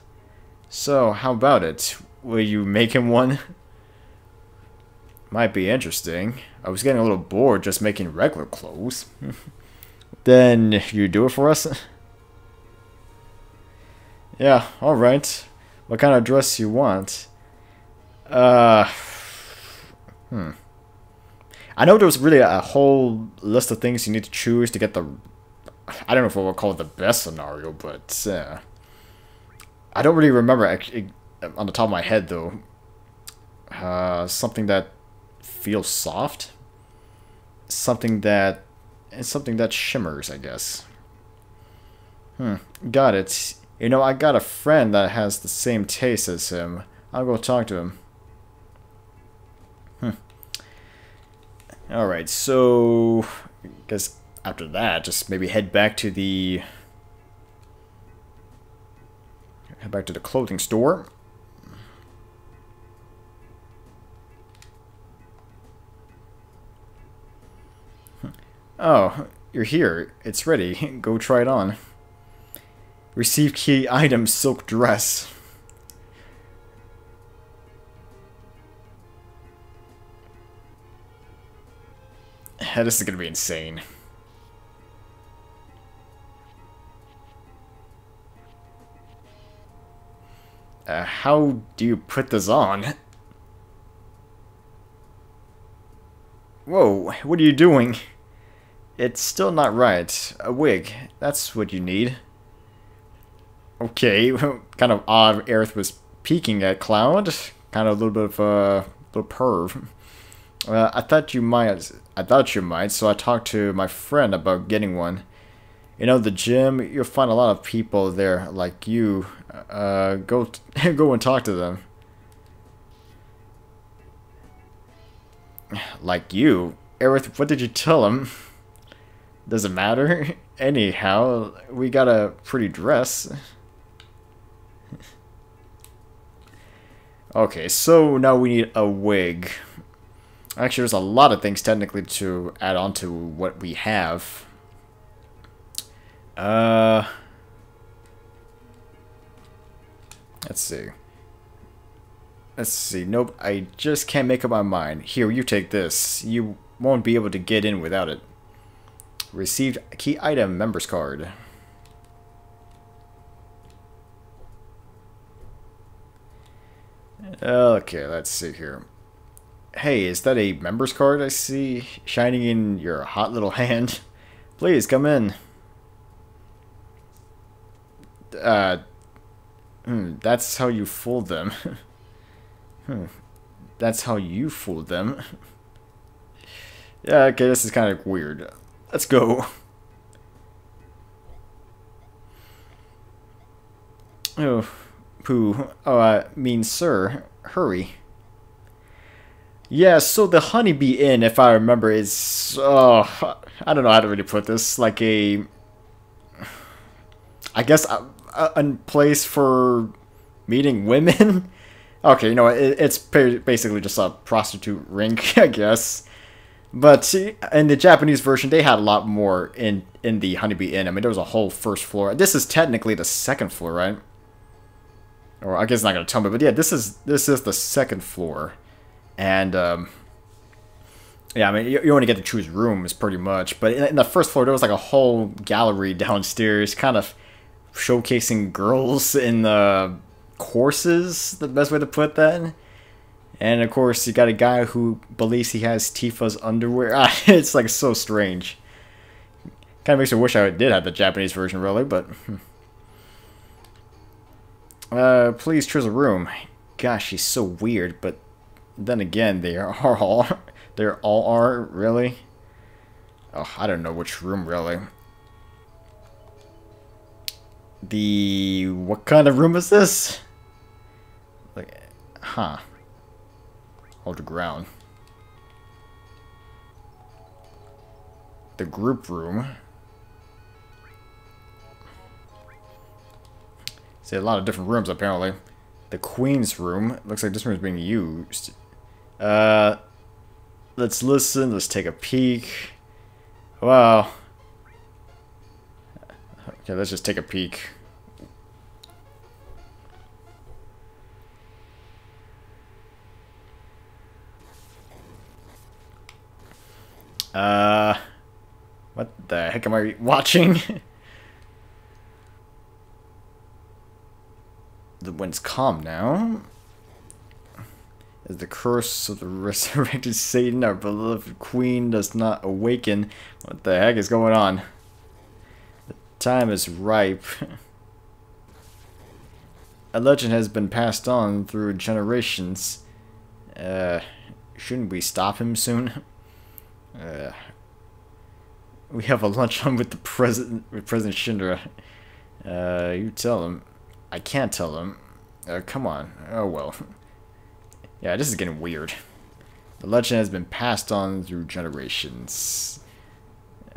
So, how about it? Will you make him one? Might be interesting. I was getting a little bored just making regular clothes. Then you do it for us? Yeah, alright. What kind of dress you want? Uh, hmm. I know there was really a whole list of things you need to choose to get the... I don't know if we'll call it the best scenario, but... Uh, I don't really remember it, on the top of my head, though. Uh, something that feels soft. Something that... And something that shimmers, I guess. Hmm, got it. You know, I got a friend that has the same taste as him. I'll go talk to him. Hmm. Alright, so... I guess after that, just maybe head back to the... Head back to the clothing store. Hmm. Oh, you're here. It's ready. Go try it on. Receive key item, silk dress. This is gonna be insane. Uh, how do you put this on? Whoa, what are you doing? It's still not right. A wig, that's what you need. Okay, kind of odd. Aerith was peeking at Cloud, kind of a little bit of a little perv. Uh, I thought you might. I thought you might. So I talked to my friend about getting one. You know, the gym. You'll find a lot of people there like you. Uh, go, go and talk to them. Like you, Aerith. What did you tell him? Doesn't matter. Anyhow, we got a pretty dress. Okay, so now we need a wig. Actually, there's a lot of things technically to add on to what we have. Uh, let's see. Let's see. Nope, I just can't make up my mind. Here, you take this. You won't be able to get in without it. Received key item, members card. Okay, let's see here. Hey, is that a member's card I see shining in your hot little hand? Please, come in. Uh, hmm, that's how you fooled them. hmm, that's how you fooled them. yeah, okay, this is kind of weird. Let's go. Oh, poo. Oh, I mean, sir, hurry. Yeah, so the Honeybee Inn, if I remember, is... Oh, I don't know how to really put this. Like a... I guess a, a place for meeting women? okay, you know, it, it's basically just a prostitute rink, I guess. But in the Japanese version, they had a lot more in, in the Honeybee Inn. I mean, there was a whole first floor. This is technically the second floor, right? Or I guess it's not going to tell me, but yeah, this is this is the second floor. And, um, yeah, I mean, you, you only get to choose rooms, pretty much. But in, in the first floor, there was, like, a whole gallery downstairs, kind of showcasing girls in the courses, the best way to put that. And, of course, you got a guy who believes he has Tifa's underwear. Ah, it's, like, so strange. Kind of makes me wish I did have the Japanese version, really, but... Uh, please choose a room. Gosh, he's so weird, but... Then again, they are all, they're all are, really? Oh, I don't know which room, really. The, what kind of room is this? Like, huh. Hold your ground. The group room. See, a lot of different rooms, apparently. The Queen's room. Looks like this room is being used. Uh, let's listen. Let's take a peek. Wow. Okay, let's just take a peek. Uh, what the heck am I watching? The wind's calm now. As the curse of the resurrected Satan, our beloved queen, does not awaken. What the heck is going on? The time is ripe. A legend has been passed on through generations. Uh, shouldn't we stop him soon? Uh, we have a lunch on with the president, with President Shinra. Uh, you tell him. I can't tell them. Uh, come on. Oh, well. Yeah, this is getting weird. The legend has been passed on through generations.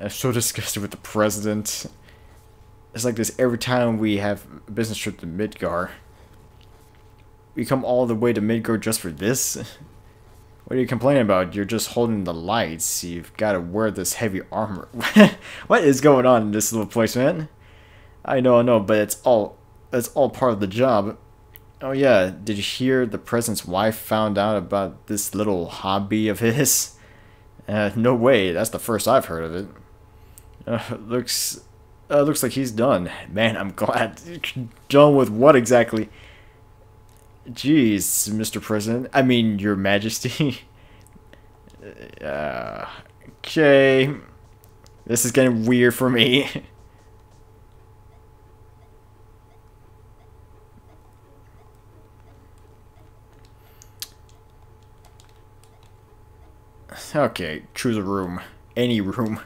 I'm so disgusted with the president. It's like this every time we have a business trip to Midgar. We come all the way to Midgar just for this? What are you complaining about? You're just holding the lights. You've got to wear this heavy armor. What is going on in this little place, man? I know, I know, but it's all... That's all part of the job. Oh yeah, did you hear the president's wife found out about this little hobby of his? Uh, no way, that's the first I've heard of it. Uh, looks uh, looks like he's done. Man, I'm glad. Done with what exactly? Jeez, Mister President. I mean, Your Majesty. uh, okay. This is getting weird for me. Okay, choose a room. Any room.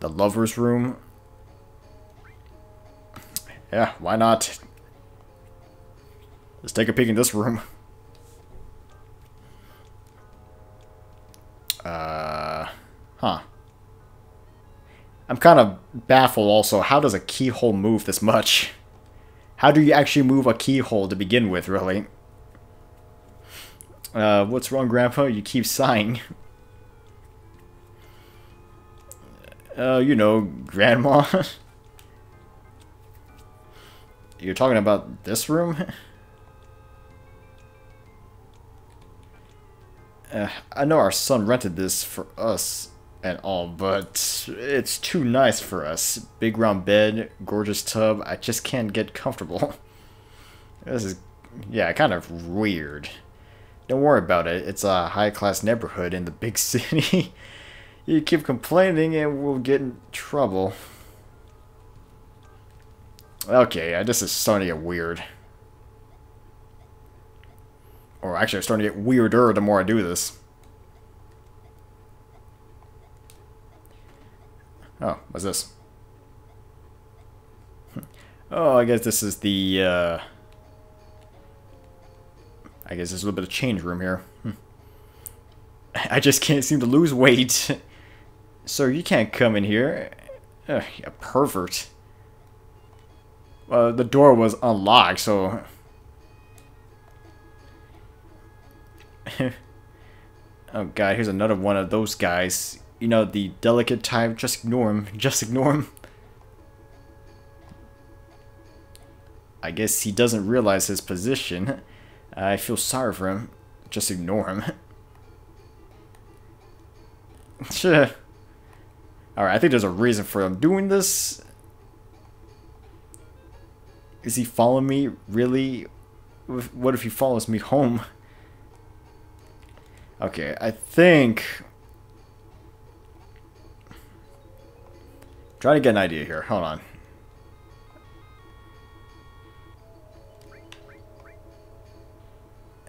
The lover's room. Yeah, why not? Let's take a peek in this room. Uh, huh. I'm kind of baffled also. How does a keyhole move this much? How do you actually move a keyhole to begin with, really? Uh, what's wrong, Grandpa? You keep sighing. Uh, you know, Grandma. You're talking about this room? uh, I know our son rented this for us and all, but it's too nice for us. Big round bed, gorgeous tub, I just can't get comfortable. This is, yeah, kind of weird. Don't worry about it. It's a high-class neighborhood in the big city. You keep complaining and we'll get in trouble. Okay, this is starting to get weird. Or actually, it's starting to get weirder the more I do this. Oh, what's this? Oh, I guess this is the, uh... I guess there's a little bit of change room here. Hmm. I just can't seem to lose weight. Sir, you can't come in here. Ugh, a pervert. Uh, the door was unlocked, so... Oh god, here's another one of those guys. You know, the delicate type. Just ignore him. Just ignore him. I guess he doesn't realize his position. I feel sorry for him. Just ignore him. Sure. Alright, I think there's a reason for him doing this. Is he following me? Really? What if he follows me home? Okay, I think... Try to get an idea here. Hold on.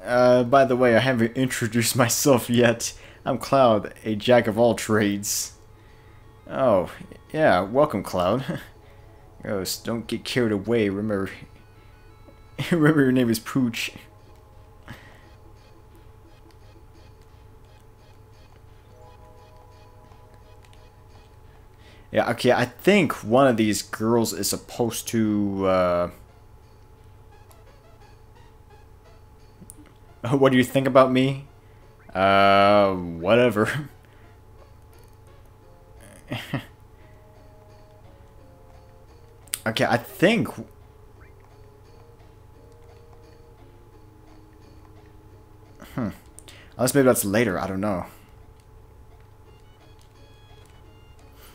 Uh, by the way, I haven't introduced myself yet. I'm Cloud, a jack of all trades. Oh, yeah, welcome, Cloud. Ghost, don't get carried away. Remember, remember your name is Pooch. Yeah, okay, I think one of these girls is supposed to, uh... What do you think about me? Uh, whatever. Okay, I think... Hmm. Unless maybe that's later, I don't know.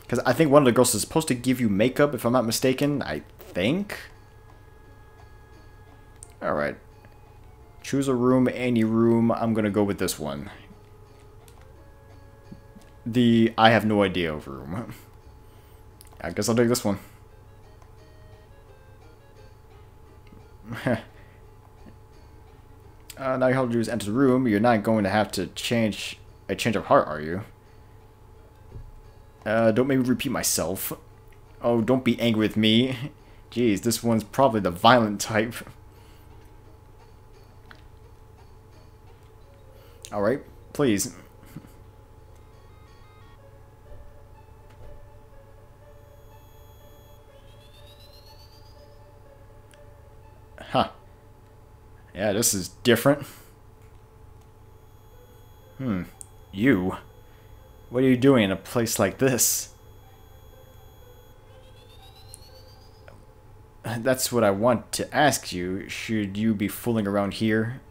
Because I think one of the girls is supposed to give you makeup, if I'm not mistaken. I think. Alright. Choose a room, any room. I'm going to go with this one. The I have no idea of room. I guess I'll take this one. uh, now you have to do is enter the room. You're not going to have to change a change of heart, are you? Uh, don't make me repeat myself. Oh, don't be angry with me. Jeez, this one's probably the violent type. Alright, please. Huh. Yeah, this is different. Hmm. You. What are you doing in a place like this? That's what I want to ask you. Should you be fooling around here?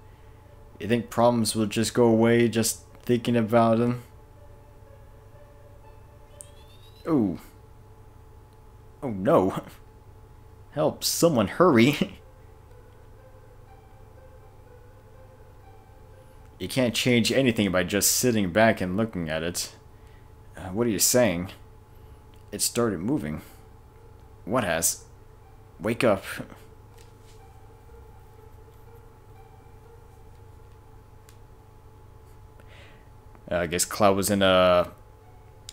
You think problems will just go away just thinking about them? Ooh. Oh no. Help, someone hurry. You can't change anything by just sitting back and looking at it. Uh, what are you saying? It started moving. What has? Wake up. Uh, I guess Cloud was in a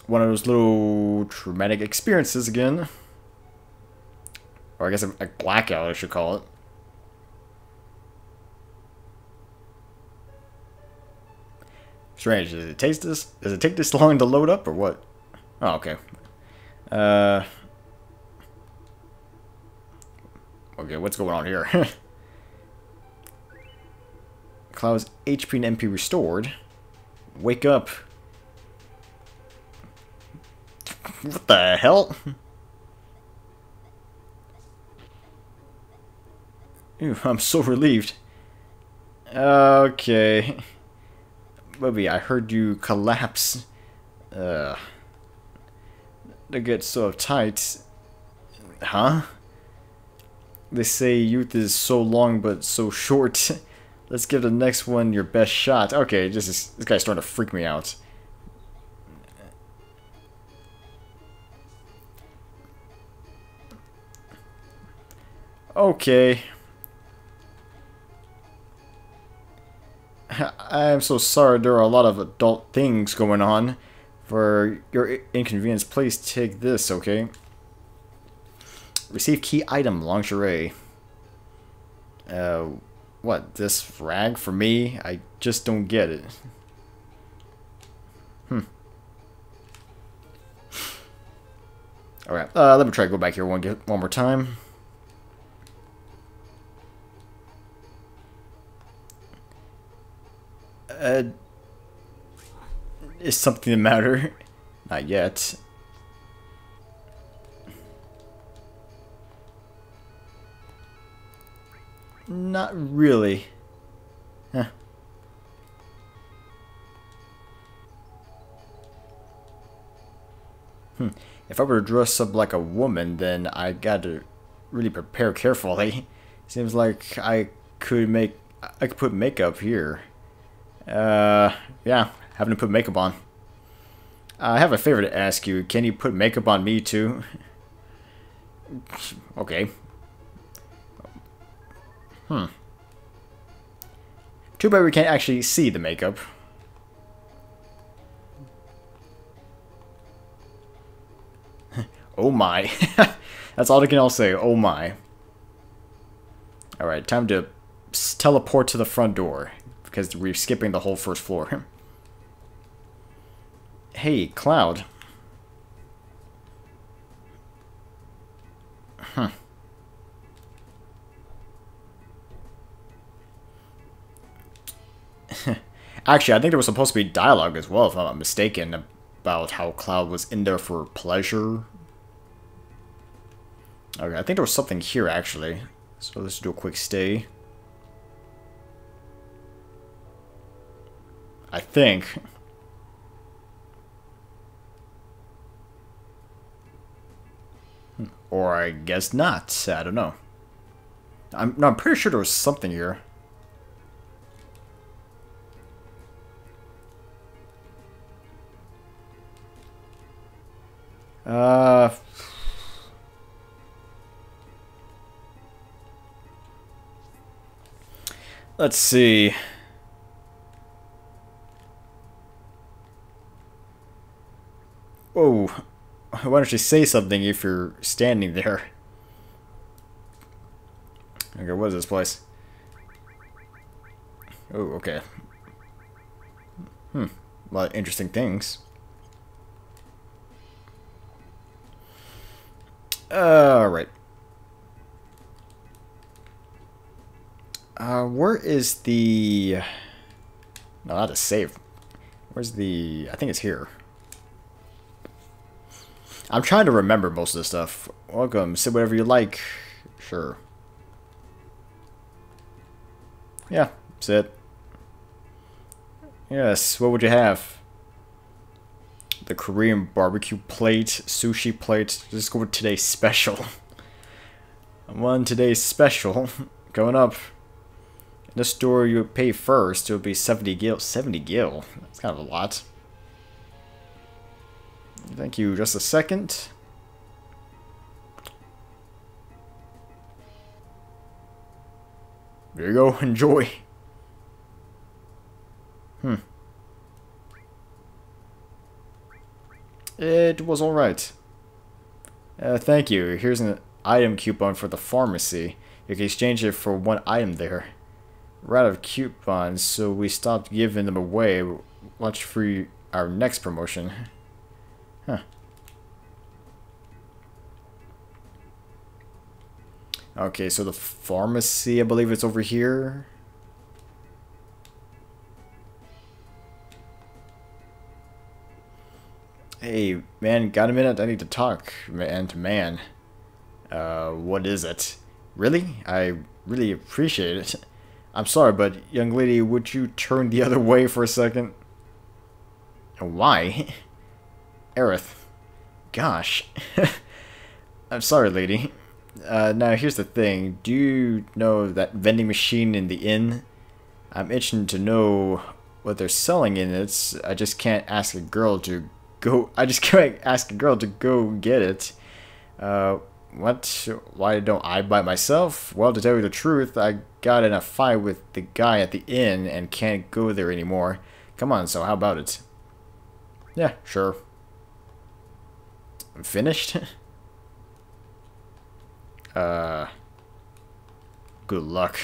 one of those little traumatic experiences again. Or I guess a, a blackout, I should call it. Strange. Does it taste this? Does it take this long to load up, or what? Oh, okay. Uh. Okay, what's going on here? Cloud's H P and M P restored. Wake up! What the hell? Ew, I'm so relieved. Okay. Bubby, I heard you collapse. Uh, they get so uptight. Huh? They say youth is so long but so short. Let's give the next one your best shot. Okay, this is, this guy's starting to freak me out. Okay. I am so sorry, there are a lot of adult things going on. For your inconvenience, please take this, okay? Receive key item, lingerie. Uh, what, this rag for me? I just don't get it. Hmm. Alright, uh, let me try to go back here one, one more time. Uh, is something the matter? Not yet. Not really. Huh. Hmm. If I were to dress up like a woman, then I got to really prepare carefully. Seems like I could make I could put makeup here. Uh, yeah, having to put makeup on. I have a favor to ask you. Can you put makeup on me, too? Okay. Hmm. Too bad we can't actually see the makeup. Oh my. That's all I can all say. Oh my. Alright, time to teleport to the front door, because we're skipping the whole first floor. Hey, Cloud. Huh. Actually, I think there was supposed to be dialogue as well, if I'm not mistaken, about how Cloud was in there for pleasure. Okay, I think there was something here, actually. So let's do a quick stay. I think. Or I guess not. I don't know. I'm, no, I'm pretty sure there was something here. Uh... Let's see. Whoa, why don't you say something if you're standing there? Okay, what is this place? Oh, okay. Hmm, a lot of interesting things. Alright. Uh, where is the... No, I had to save. Where's the... I think it's here. I'm trying to remember most of this stuff. Welcome. Say whatever you like. Sure. Yeah. Sit. Yes. What would you have? The Korean barbecue plate. Sushi plate. Let's go with today's special. One today's special. Going up. In the store you pay first. It would be seventy gil. seventy gil. That's kind of a lot. Thank you. Just a second. There you go. Enjoy. Hmm. It was alright. Uh, thank you. Here's an item coupon for the pharmacy. You can exchange it for one item there. We're out of coupons, so we stopped giving them away. Watch for our next promotion. Huh. Okay, so the pharmacy, I believe it's over here. Hey, man, got a minute? I need to talk, man to man. Uh, what is it? Really? I really appreciate it. I'm sorry, but young lady, would you turn the other way for a second? Why? Aerith. Gosh. I'm sorry, lady. Uh, now, here's the thing. Do you know that vending machine in the inn? I'm itching to know what they're selling in it. I just can't ask a girl to go. I just can't ask a girl to go get it. Uh, what? Why don't I buy it myself? Well, to tell you the truth, I got in a fight with the guy at the inn and can't go there anymore. Come on, so how about it? Yeah, sure. I'm finished? uh, good luck.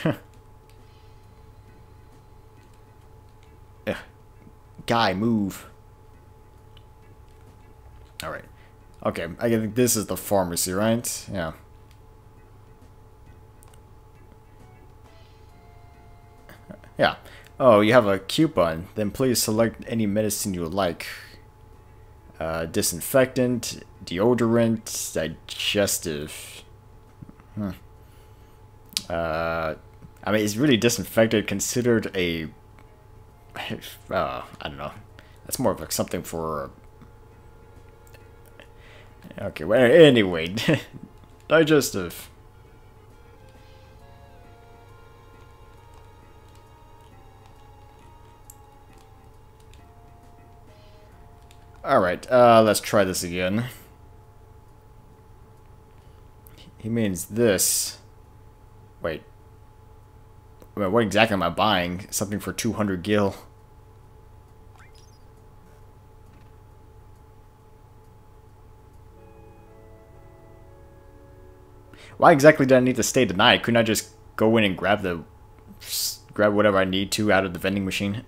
Guy, move. Alright. Okay, I think this is the pharmacy, right? Yeah. Yeah. Oh, you have a coupon. Then please select any medicine you like. Uh, disinfectant, deodorant, digestive. Hmm. Uh, I mean, is really disinfectant considered a... Uh, I don't know. That's more of like something for... Okay, well, anyway. Digestive. Alright, uh, let's try this again. He means this. Wait. Wait, what exactly am I buying? Something for two hundred gil. Why exactly did I need to stay the night? Couldn't I just go in and grab the, grab whatever I need to out of the vending machine?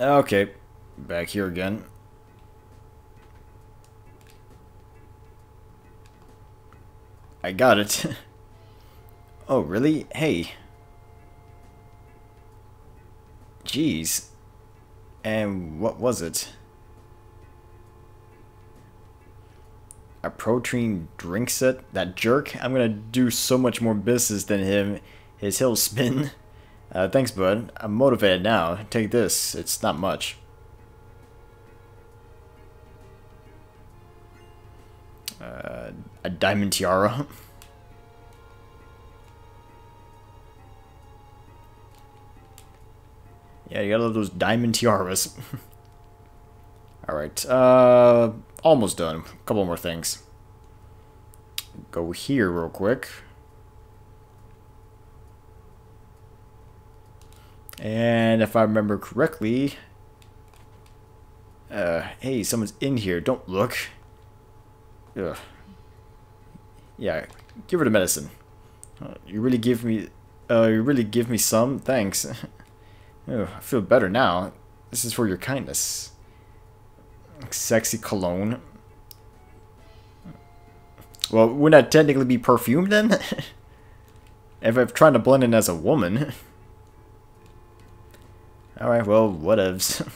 Okay, back here again. I got it. Oh, really? Hey. Jeez. And what was it? A protein drink set? That jerk? I'm gonna do so much more business than him. His he'll spin. Uh, thanks, bud. I'm motivated now. Take this. It's not much. Uh, a diamond tiara. Yeah, you gotta love those diamond tiaras. Alright, uh, almost done. A couple more things. Go here real quick. And if I remember correctly... Uh, hey, someone's in here. Don't look. Ugh. Yeah, give her the medicine. Uh, you really give me... Uh, you really give me some? Thanks. Oh, I feel better now. This is for your kindness. Sexy cologne. Well, wouldn't that technically be perfume then? If I'm trying to blend in as a woman. Alright, well, whatevs.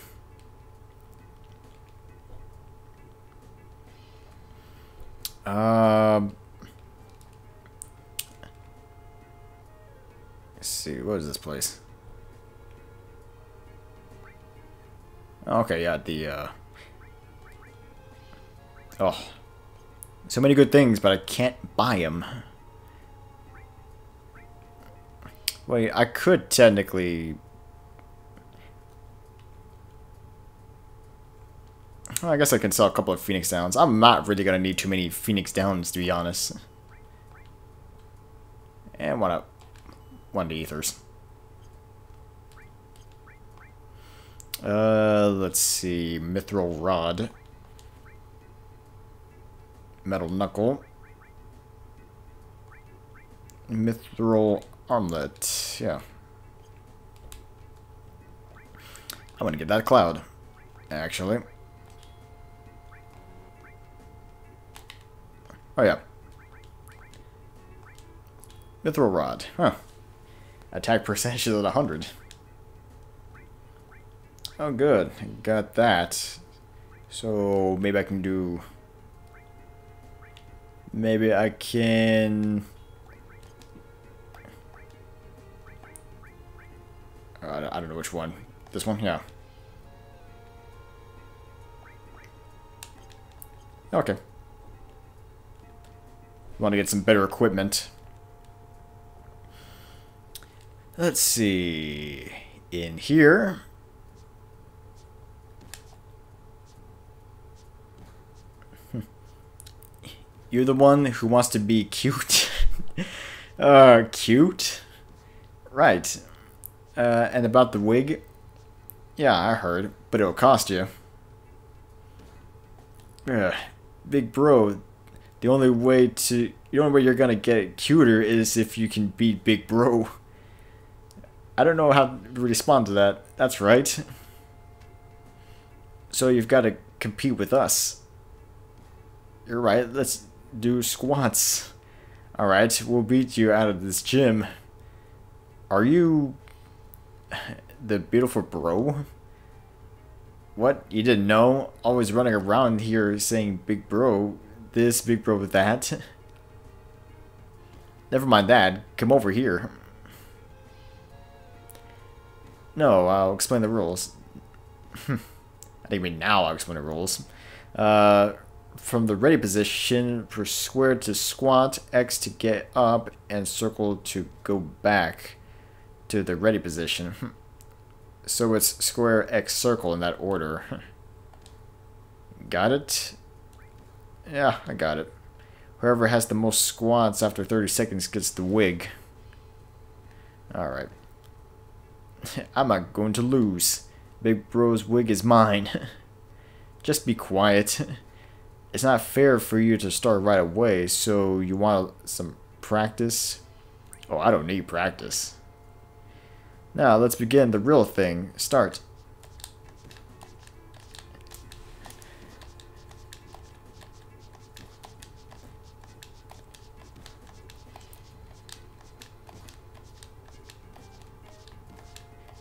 um... Let's see, what is this place? Okay, yeah, the, uh... Oh. So many good things, but I can't buy them. Wait, I could technically... Well, I guess I can sell a couple of Phoenix Downs. I'm not really gonna need too many Phoenix Downs, to be honest. And one up. One to Ethers. Uh, let's see. Mithril Rod. Metal Knuckle. Mithril Armlet. Yeah. I'm gonna get that Cloud, actually. Oh, yeah. Mithril Rod. Huh. Attack percentage is at one hundred. Oh, good. Got that. So, maybe I can do... Maybe I can... Uh, I don't know which one. This one? Yeah. Okay. want to get some better equipment. Let's see. In here. You're the one who wants to be cute. uh, cute? Right. Uh, and about the wig? Yeah, I heard. But it'll cost you. Ugh. Big bro, the only way to... The only way you're gonna get it cuter is if you can beat Big Bro. I don't know how to respond to that. That's right. So you've got to compete with us. You're right, let's... do squats. Alright, we'll beat you out of this gym. Are you... the beautiful bro? What? You didn't know? Always running around here saying big bro this, big bro with that. Never mind that. Come over here. No, I'll explain the rules. I think we now I'll explain the rules. Uh... From the ready position, press square to squat, X to get up, and circle to go back to the ready position. So it's square, X, circle in that order. Got it? Yeah, I got it. Whoever has the most squats after thirty seconds gets the wig. Alright. I'm not going to lose. Big Bro's wig is mine. Just be quiet. It's not fair for you to start right away, so you want some practice? Oh, I don't need practice. Now, let's begin the real thing. Start.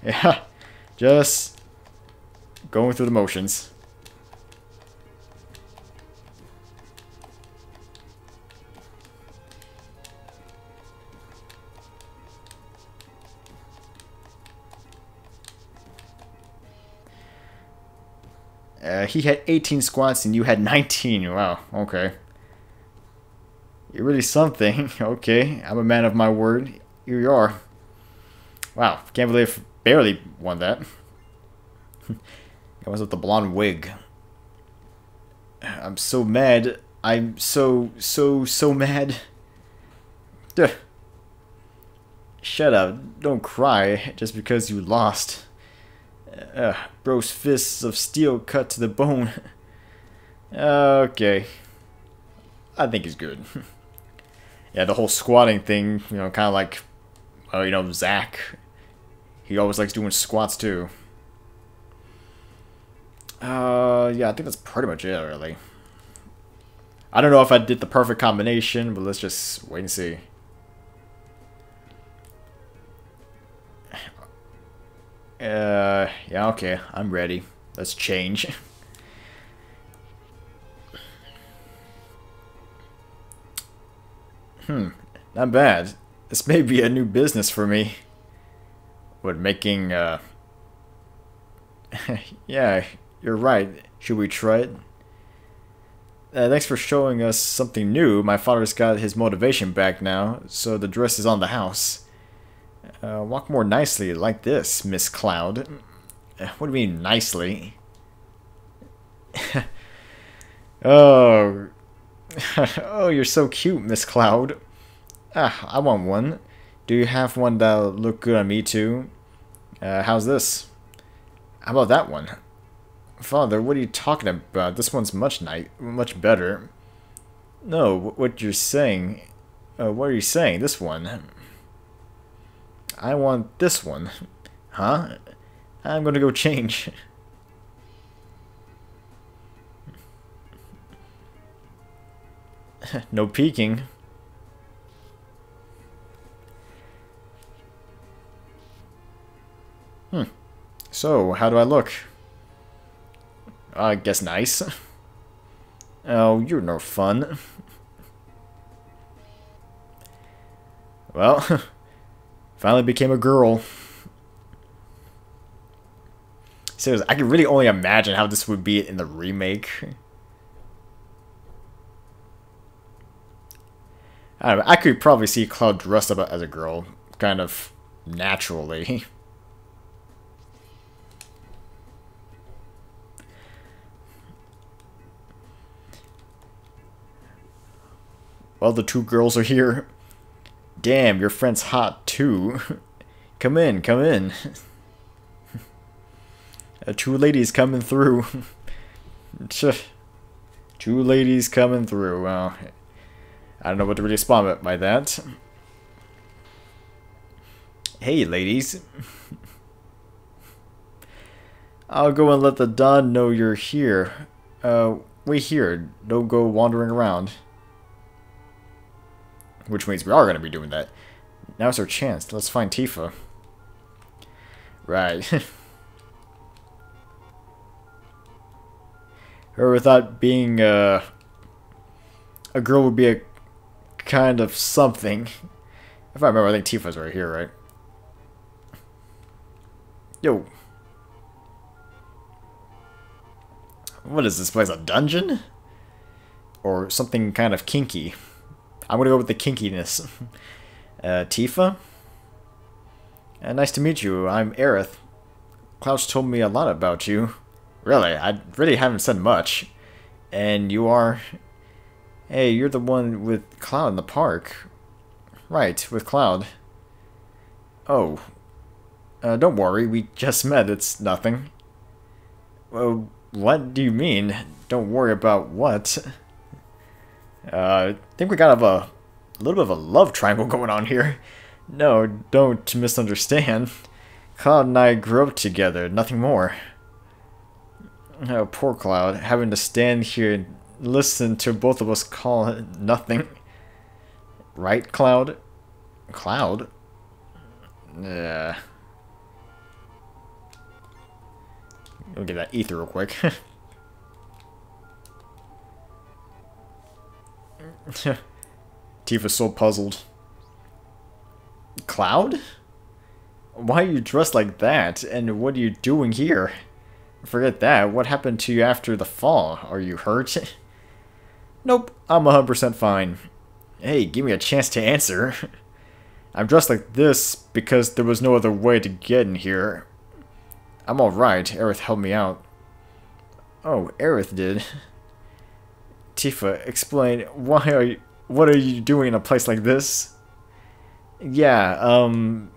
Yeah, just going through the motions. Uh, he had eighteen squats and you had nineteen. Wow, okay. You're really something. Okay, I'm a man of my word. Here you are. Wow, can't believe I barely won that. I was with the blonde wig. I'm so mad. I'm so, so, so mad. Duh. Shut up. Don't cry just because you lost. Uh, bro's fists of steel cut to the bone. Okay. I think he's good. Yeah, the whole squatting thing, you know, kind of like, uh, you know, Zach. He always likes doing squats, too. Uh, yeah, I think that's pretty much it, really. I don't know if I did the perfect combination, but let's just wait and see. Uh, yeah, okay, I'm ready. Let's change. hmm, not bad. This may be a new business for me. What, making, uh... yeah, you're right. Should we try it? Uh, thanks for showing us something new. My father's got his motivation back now, so the dress is on the house. Uh, walk more nicely, like this, Miss Cloud. What do you mean, nicely? oh. oh, you're so cute, Miss Cloud. Ah, I want one. Do you have one that'll look good on me, too? Uh, how's this? How about that one? Father, what are you talking about? This one's much nice, much better. No, what you're saying... Uh, what are you saying? This one... I want this one. Huh? I'm gonna go change. No peeking. Hmm. So, how do I look? I guess nice. Oh, you're no fun. Well... Finally became a girl. Seriously, I can really only imagine how this would be in the remake. I don't know, I could probably see Cloud dressed up as a girl, kind of naturally. Well, the two girls are here. Damn, your friend's hot too. Come in, come in. uh, two ladies coming through. Two ladies coming through. Well, I don't know what to really respond by that. Hey, ladies. I'll go and let the Don know you're here. Uh, we here. Don't go wandering around. Which means we are going to be doing that. Now's our chance. Let's find Tifa. Right. Her without being uh, a girl would be a kind of something. If I remember, I think Tifa's right here, right? Yo. What is this place? A dungeon? Or something kind of kinky? I'm going to go with the kinkiness. Uh, Tifa? Uh, nice to meet you. I'm Aerith. Klaus told me a lot about you. Really, I really haven't said much. And you are... Hey, you're the one with Cloud in the park. Right, with Cloud. Oh. Uh, don't worry, we just met. It's nothing. Well, what do you mean? Don't worry about what? Uh, I think we got have a, a little bit of a love triangle going on here. No, don't misunderstand. Cloud and I grew up together, nothing more. Oh, poor Cloud, having to stand here and listen to both of us call it nothing. Right, Cloud? Cloud? Yeah. We'll get that ether real quick. Tifa's so puzzled. Cloud? Why are you dressed like that? And what are you doing here? Forget that. What happened to you after the fall? Are you hurt? Nope, I'm one hundred percent fine. Hey, give me a chance to answer. I'm dressed like this because there was no other way to get in here. I'm alright. Aerith helped me out. Oh, Aerith did. Tifa, explain, why are you, what are you doing in a place like this? Yeah, um,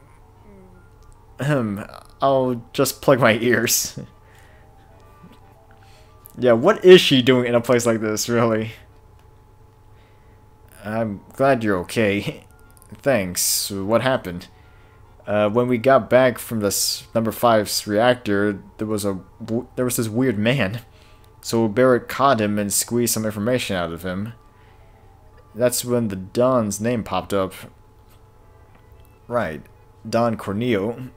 um I'll just plug my ears. Yeah, what is she doing in a place like this, really? I'm glad you're okay. Thanks. What happened? Uh, when we got back from this number five's reactor, there was a, there was this weird man. So Barret caught him and squeezed some information out of him. That's when the Don's name popped up. Right, Don Corneo.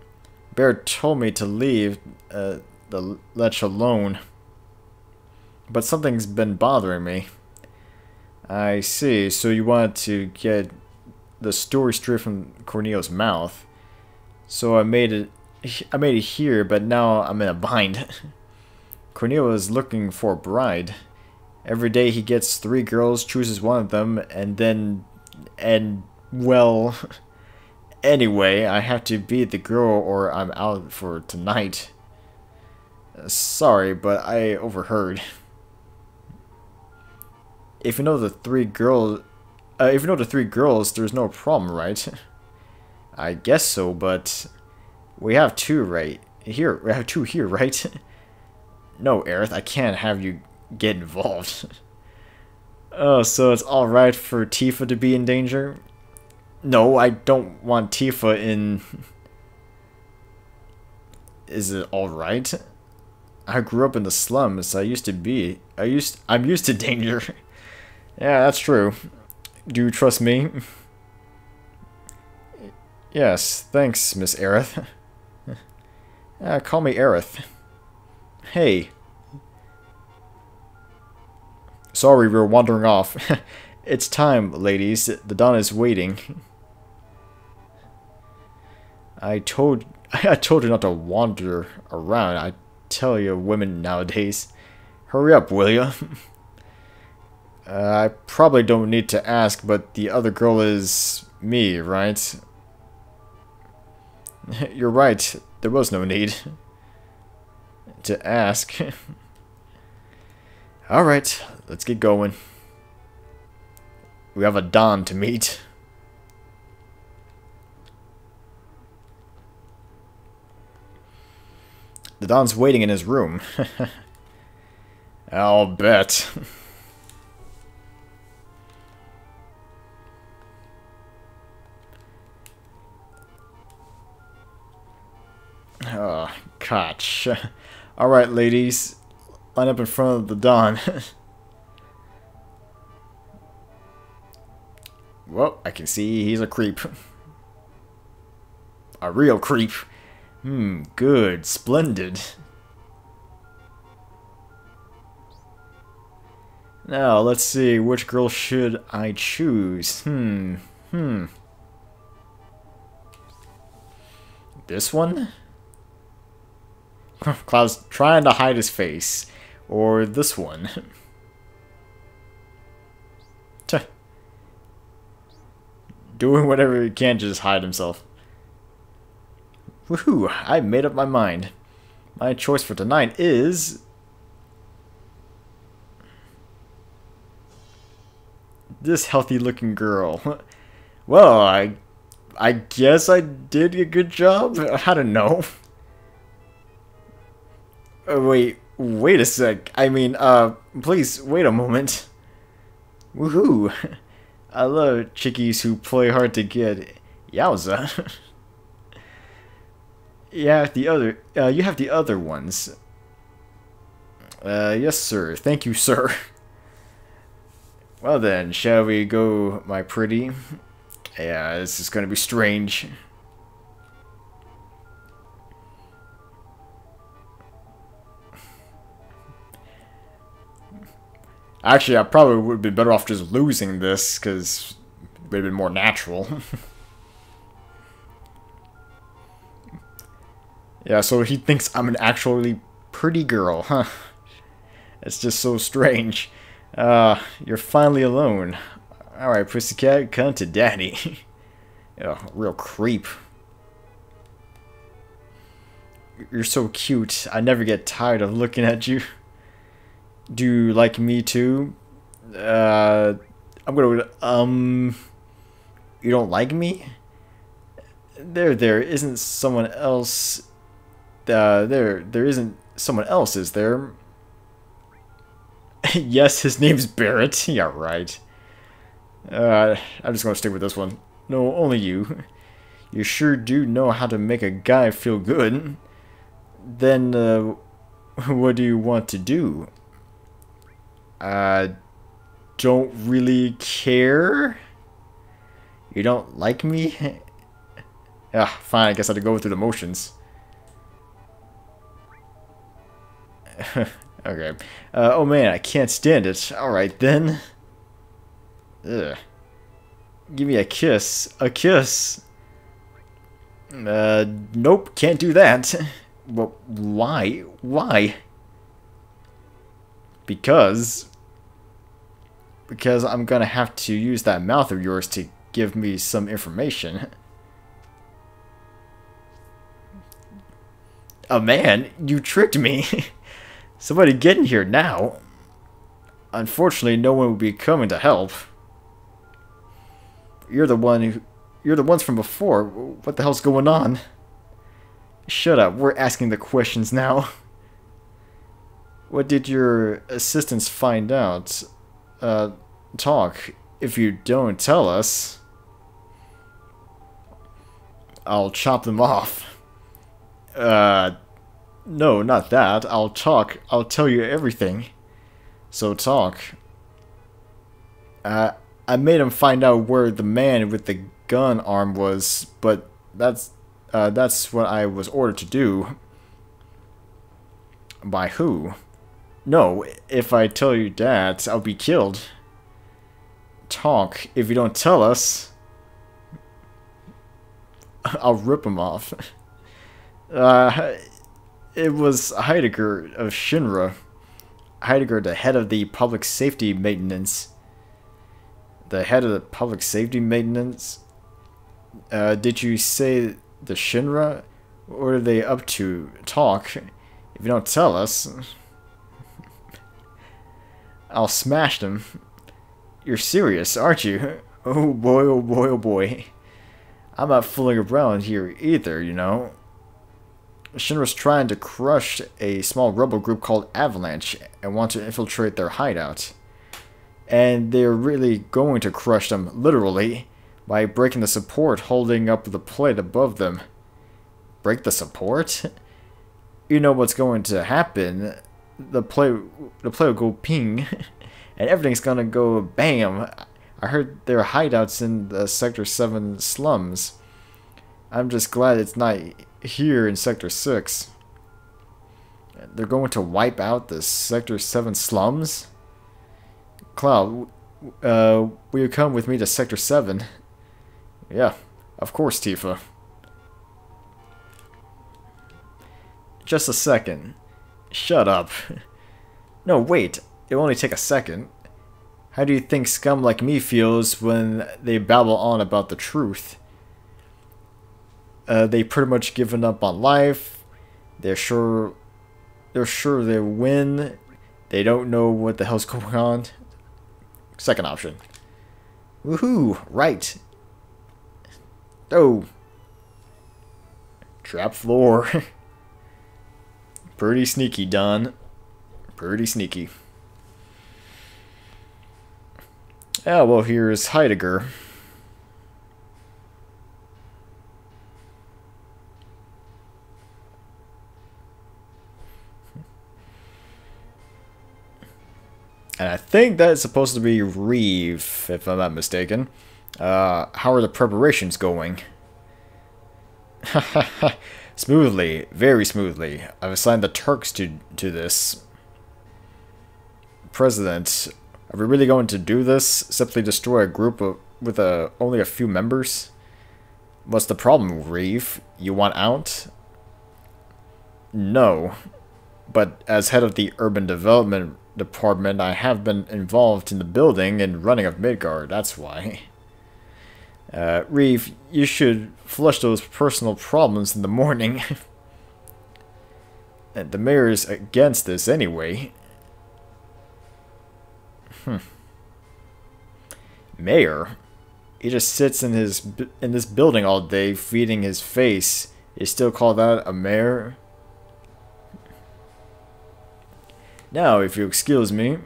Barret told me to leave uh, the ledge alone. But something's been bothering me. I see, so you wanted to get the story straight from Corneo's mouth. So I made it, I made it here, but now I'm in a bind. Corneo is looking for a bride. Every day he gets three girls, chooses one of them, and then... And, well... Anyway, I have to be the girl or I'm out for tonight. Sorry, but I overheard. If you know the three girls... Uh, if you know the three girls, there's no problem, right? I guess so, but... We have two, right? Here, we have two here, right? No, Aerith, I can't have you get involved. Oh, so it's alright for Tifa to be in danger? No, I don't want Tifa in... Is it alright? I grew up in the slums, I used to be. I used, I'm used to danger. Yeah, that's true. Do you trust me? Yes, thanks, Miss Aerith. uh, call me Aerith. Hey. Sorry, we were wandering off. It's time, ladies. The Don is waiting. I told I told you not to wander around. I tell you, women nowadays. Hurry up, will ya? Uh, I probably don't need to ask, but the other girl is me, right? You're right. There was no need to ask. Alright, let's get going. We have a Don to meet. The Don's waiting in his room. I'll bet. Oh, gosh. Alright, ladies. Line up in front of the Don. Well, I can see he's a creep. A real creep. Hmm, good. Splendid. Now, let's see. Which girl should I choose? Hmm. Hmm. This one? Cloud's trying to hide his face. Or this one. Doing whatever he can to just hide himself. Woohoo! I made up my mind. My choice for tonight is... this healthy-looking girl. Well, I... I guess I did a good job? I don't know. Uh, wait, wait a sec. I mean, uh, please, wait a moment. Woohoo! I love chickies who play hard to get. Yowza. Yeah, the other. Uh, you have the other ones. Uh, yes, sir. Thank you, sir. Well then, shall we go, my pretty? Yeah, this is gonna be strange. Actually, I probably would have been better off just losing this, because it would have been more natural. Yeah, so he thinks I'm an actually pretty girl, huh? It's just so strange. Uh, you're finally alone. Alright, pussycat, come to daddy. Oh, real creep. You're so cute. I never get tired of looking at you. Do you like me too? Uh, I'm gonna, um, you don't like me? There, there isn't someone else, uh, there, there isn't someone else, is there? Yes, his name's Barret. Yeah, right. Uh, I'm just gonna stick with this one. No, only you. You sure do know how to make a guy feel good. Then, uh, what do you want to do? Uh, don't really care? You don't like me? Ah, fine, I guess I had to go through the motions. Okay. Uh, oh man, I can't stand it. Alright then. Ugh. Give me a kiss. A kiss? Uh, nope, can't do that. Well, why? Why? Because, because I'm gonna have to use that mouth of yours to give me some information. Oh man, you tricked me. Somebody get in here now. Unfortunately, no one will be coming to help. You're the one who, you're the ones from before. What the hell's going on? Shut up, we're asking the questions now. What did your assistants find out? Uh, talk. If you don't tell us, I'll chop them off. Uh, no, not that. I'll talk. I'll tell you everything. So talk. Uh, I made him find out where the man with the gun arm was, but that's, uh, that's what I was ordered to do. By who? No, if I tell you that, I'll be killed. Talk, if you don't tell us, I'll rip him off. Uh, it was Heidegger of Shinra. Heidegger, the head of the public safety maintenance. the head of the public safety maintenance. Uh, did you say the Shinra? What are they up to? Talk. If you don't tell us, I'll smash them. You're serious, aren't you? Oh boy, oh boy, oh boy. I'm not fooling around here either, you know. Shinra's trying to crush a small rebel group called Avalanche and want to infiltrate their hideout. And they're really going to crush them, literally, by breaking the support holding up the plate above them. Break the support? You know what's going to happen. The plate, the plate will go ping, and everything's gonna go bam. I heard there are hideouts in the Sector seven slums. I'm just glad it's not here in Sector six. They're going to wipe out the Sector seven slums? Cloud, uh, will you come with me to Sector seven? Yeah, of course, Tifa. Just a second. Shut up. No, wait. It'll only take a second. How do you think scum like me feels when they babble on about the truth? Uh, they pretty much given up on life. They're sure, they're sure they win. They don't know what the hell's going on. Second option. Woohoo! Right. Oh. Trap floor. Pretty sneaky, Don. Pretty sneaky. Ah, well, here's Heidegger. And I think that's supposed to be Reeve, if I'm not mistaken. Uh, how are the preparations going? Smoothly, very smoothly. I've assigned the Turks to, to this. President, are we really going to do this? Simply destroy a group of, with a, only a few members? What's the problem, Reeve? You want out? No. But as head of the Urban Development Department, I have been involved in the building and running of Midgar, that's why. Uh, Reeve, you should flush those personal problems in the morning. And the mayor is against this anyway. Hmm. Mayor? He just sits in his in this building all day, feeding his face. You still call that a mayor? Now, if you excuse me.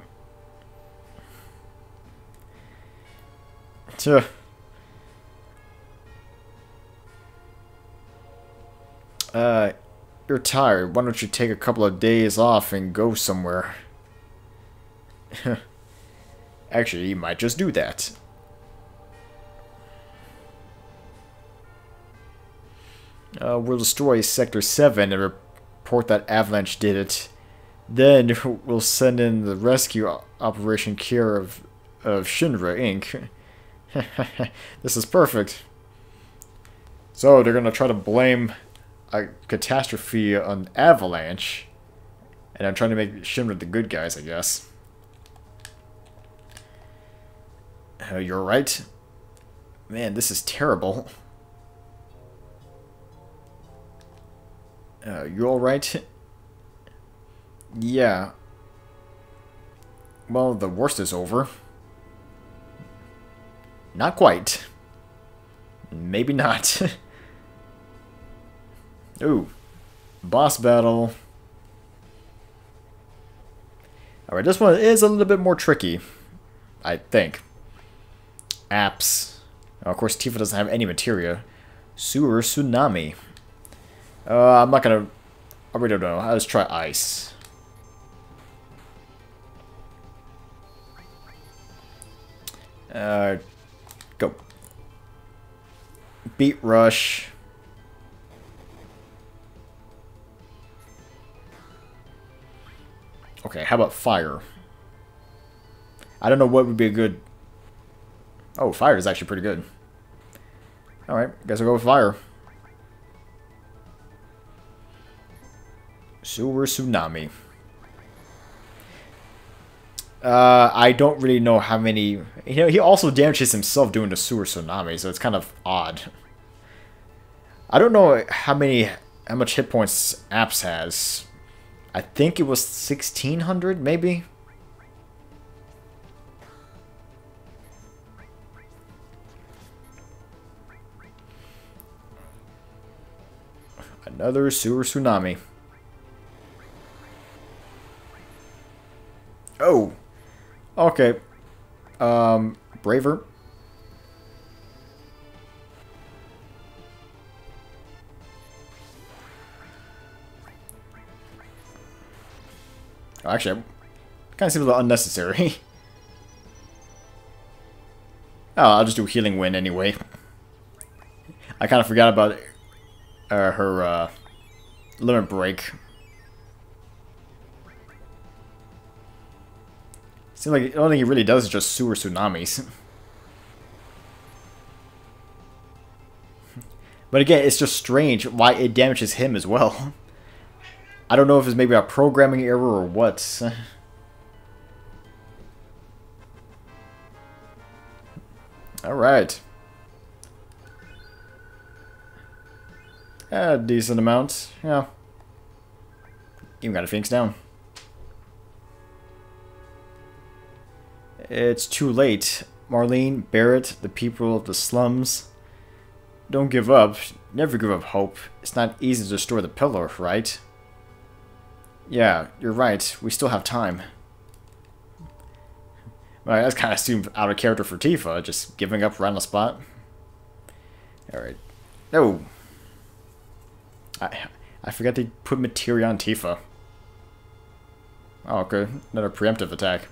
Tuh. Uh, you're tired. Why don't you take a couple of days off and go somewhere? Actually, you might just do that. Uh, we'll destroy Sector seven and report that Avalanche did it. Then we'll send in the rescue operation care of, of Shinra, Incorporated This is perfect. So they're going to try to blame a catastrophe on Avalanche. And I'm trying to make Shinra the good guys, I guess. Uh, you're right. Man, this is terrible. Uh, you all right? Yeah. Well, the worst is over. Not quite. Maybe not. Ooh. Boss battle. Alright, this one is a little bit more tricky, I think. Aps. Oh, of course, Tifa doesn't have any materia. Sewer tsunami. Uh, I'm not gonna... I really don't know. I'll just try ice. Uh, go. Beat rush. Okay, how about fire? I don't know what would be a good... Oh, fire is actually pretty good. Alright, guess I'll go with fire. Sewer tsunami. Uh, I don't really know how many... You know, he also damages himself doing the sewer tsunami, so it's kind of odd. I don't know how many... How much hit points Aps has. I think it was sixteen hundred, maybe? Another sewer tsunami. Oh! Okay. Um, braver. Oh, actually, kind of seems a little unnecessary. Oh, I'll just do healing wind anyway. I kind of forgot about it. Uh, her uh, limit break. Seems like the only thing he really does is just sewer tsunamis. But again, it's just strange why it damages him as well. I don't know if it's maybe a programming error or what. Alright. A decent amount, yeah. Even got a Phoenix down. It's too late. Marlene, Barret, the people of the slums. Don't give up. Never give up hope. It's not easy to destroy the pillar, right? Yeah, you're right. We still have time. Well, that's kind of assumed out of character for Tifa, just giving up right on the spot. Alright. No! I, I forgot to put materia on Tifa. Oh, okay. Another preemptive attack.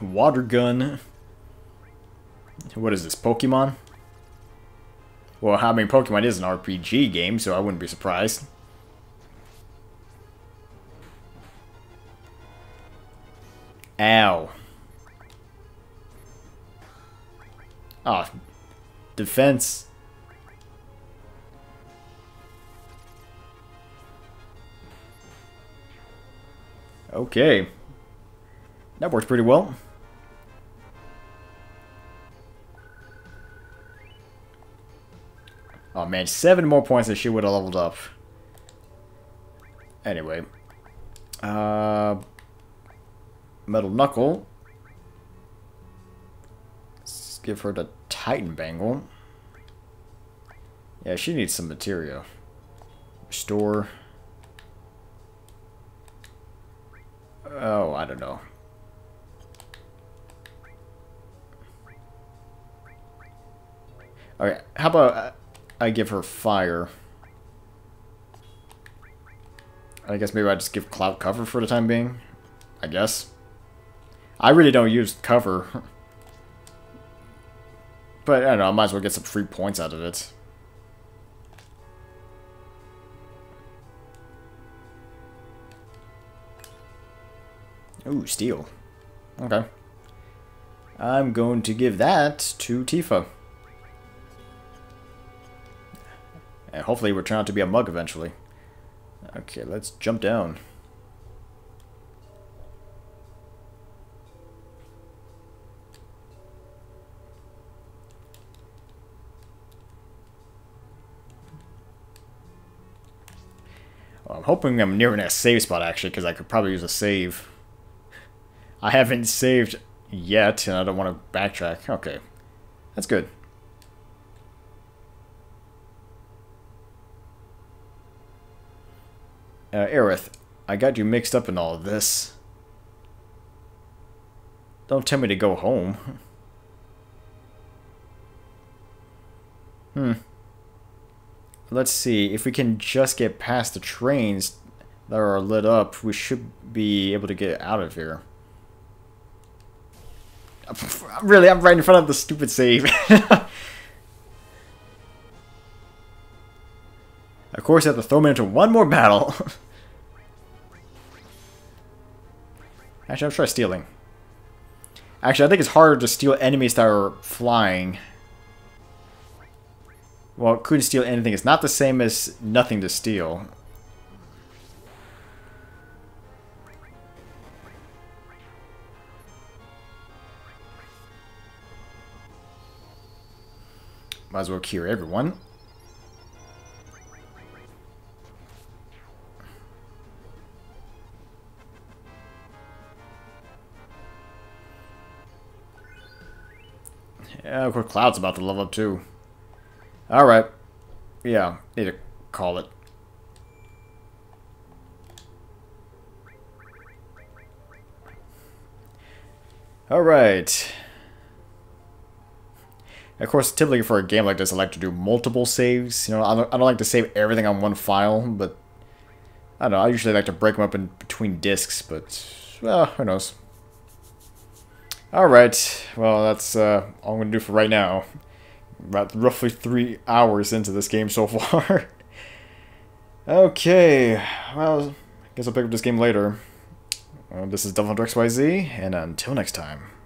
Water gun. What is this, Pokemon? Well, I mean, Pokemon is an R P G game, so I wouldn't be surprised. Ow. Ah, oh, defense. Okay. That works pretty well. Oh man, seven more points that she would have leveled up. Anyway. Uh... Metal Knuckle. Let's give her the Titan Mangle. Yeah, she needs some materia. Restore. Oh, I don't know. Alright, how about I give her fire? I guess maybe I just give Cloud cover for the time being. I guess. I really don't use cover. But I don't know, I might as well get some free points out of it. Ooh, steel. Okay. I'm going to give that to Tifa. And hopefully it will turn out to be a mug eventually. Okay, let's jump down. I'm hoping I'm nearing a save spot, actually, because I could probably use a save. I haven't saved yet, and I don't want to backtrack. Okay. That's good. Uh, Aerith, I got you mixed up in all of this. Don't tell me to go home. Hmm. Let's see, if we can just get past the trains that are lit up, we should be able to get out of here. Really, I'm right in front of the stupid save. Of course, I have to throw me into one more battle. Actually, I'll try stealing. Actually, I think it's harder to steal enemies that are flying. Well, couldn't steal anything. It's not the same as nothing to steal. Might as well cure everyone. Yeah, of course, Cloud's about to level up too. Alright. Yeah, need to call it. Alright. Of course, typically for a game like this, I like to do multiple saves. You know, I don't, I don't like to save everything on one file, but... I don't know, I usually like to break them up in between discs, but... Well, who knows. Alright, well, that's uh, all I'm going to do for right now. About roughly three hours into this game so far. Okay, well, I guess I'll pick up this game later. Well, this is DevilHunterXYZ, and until next time.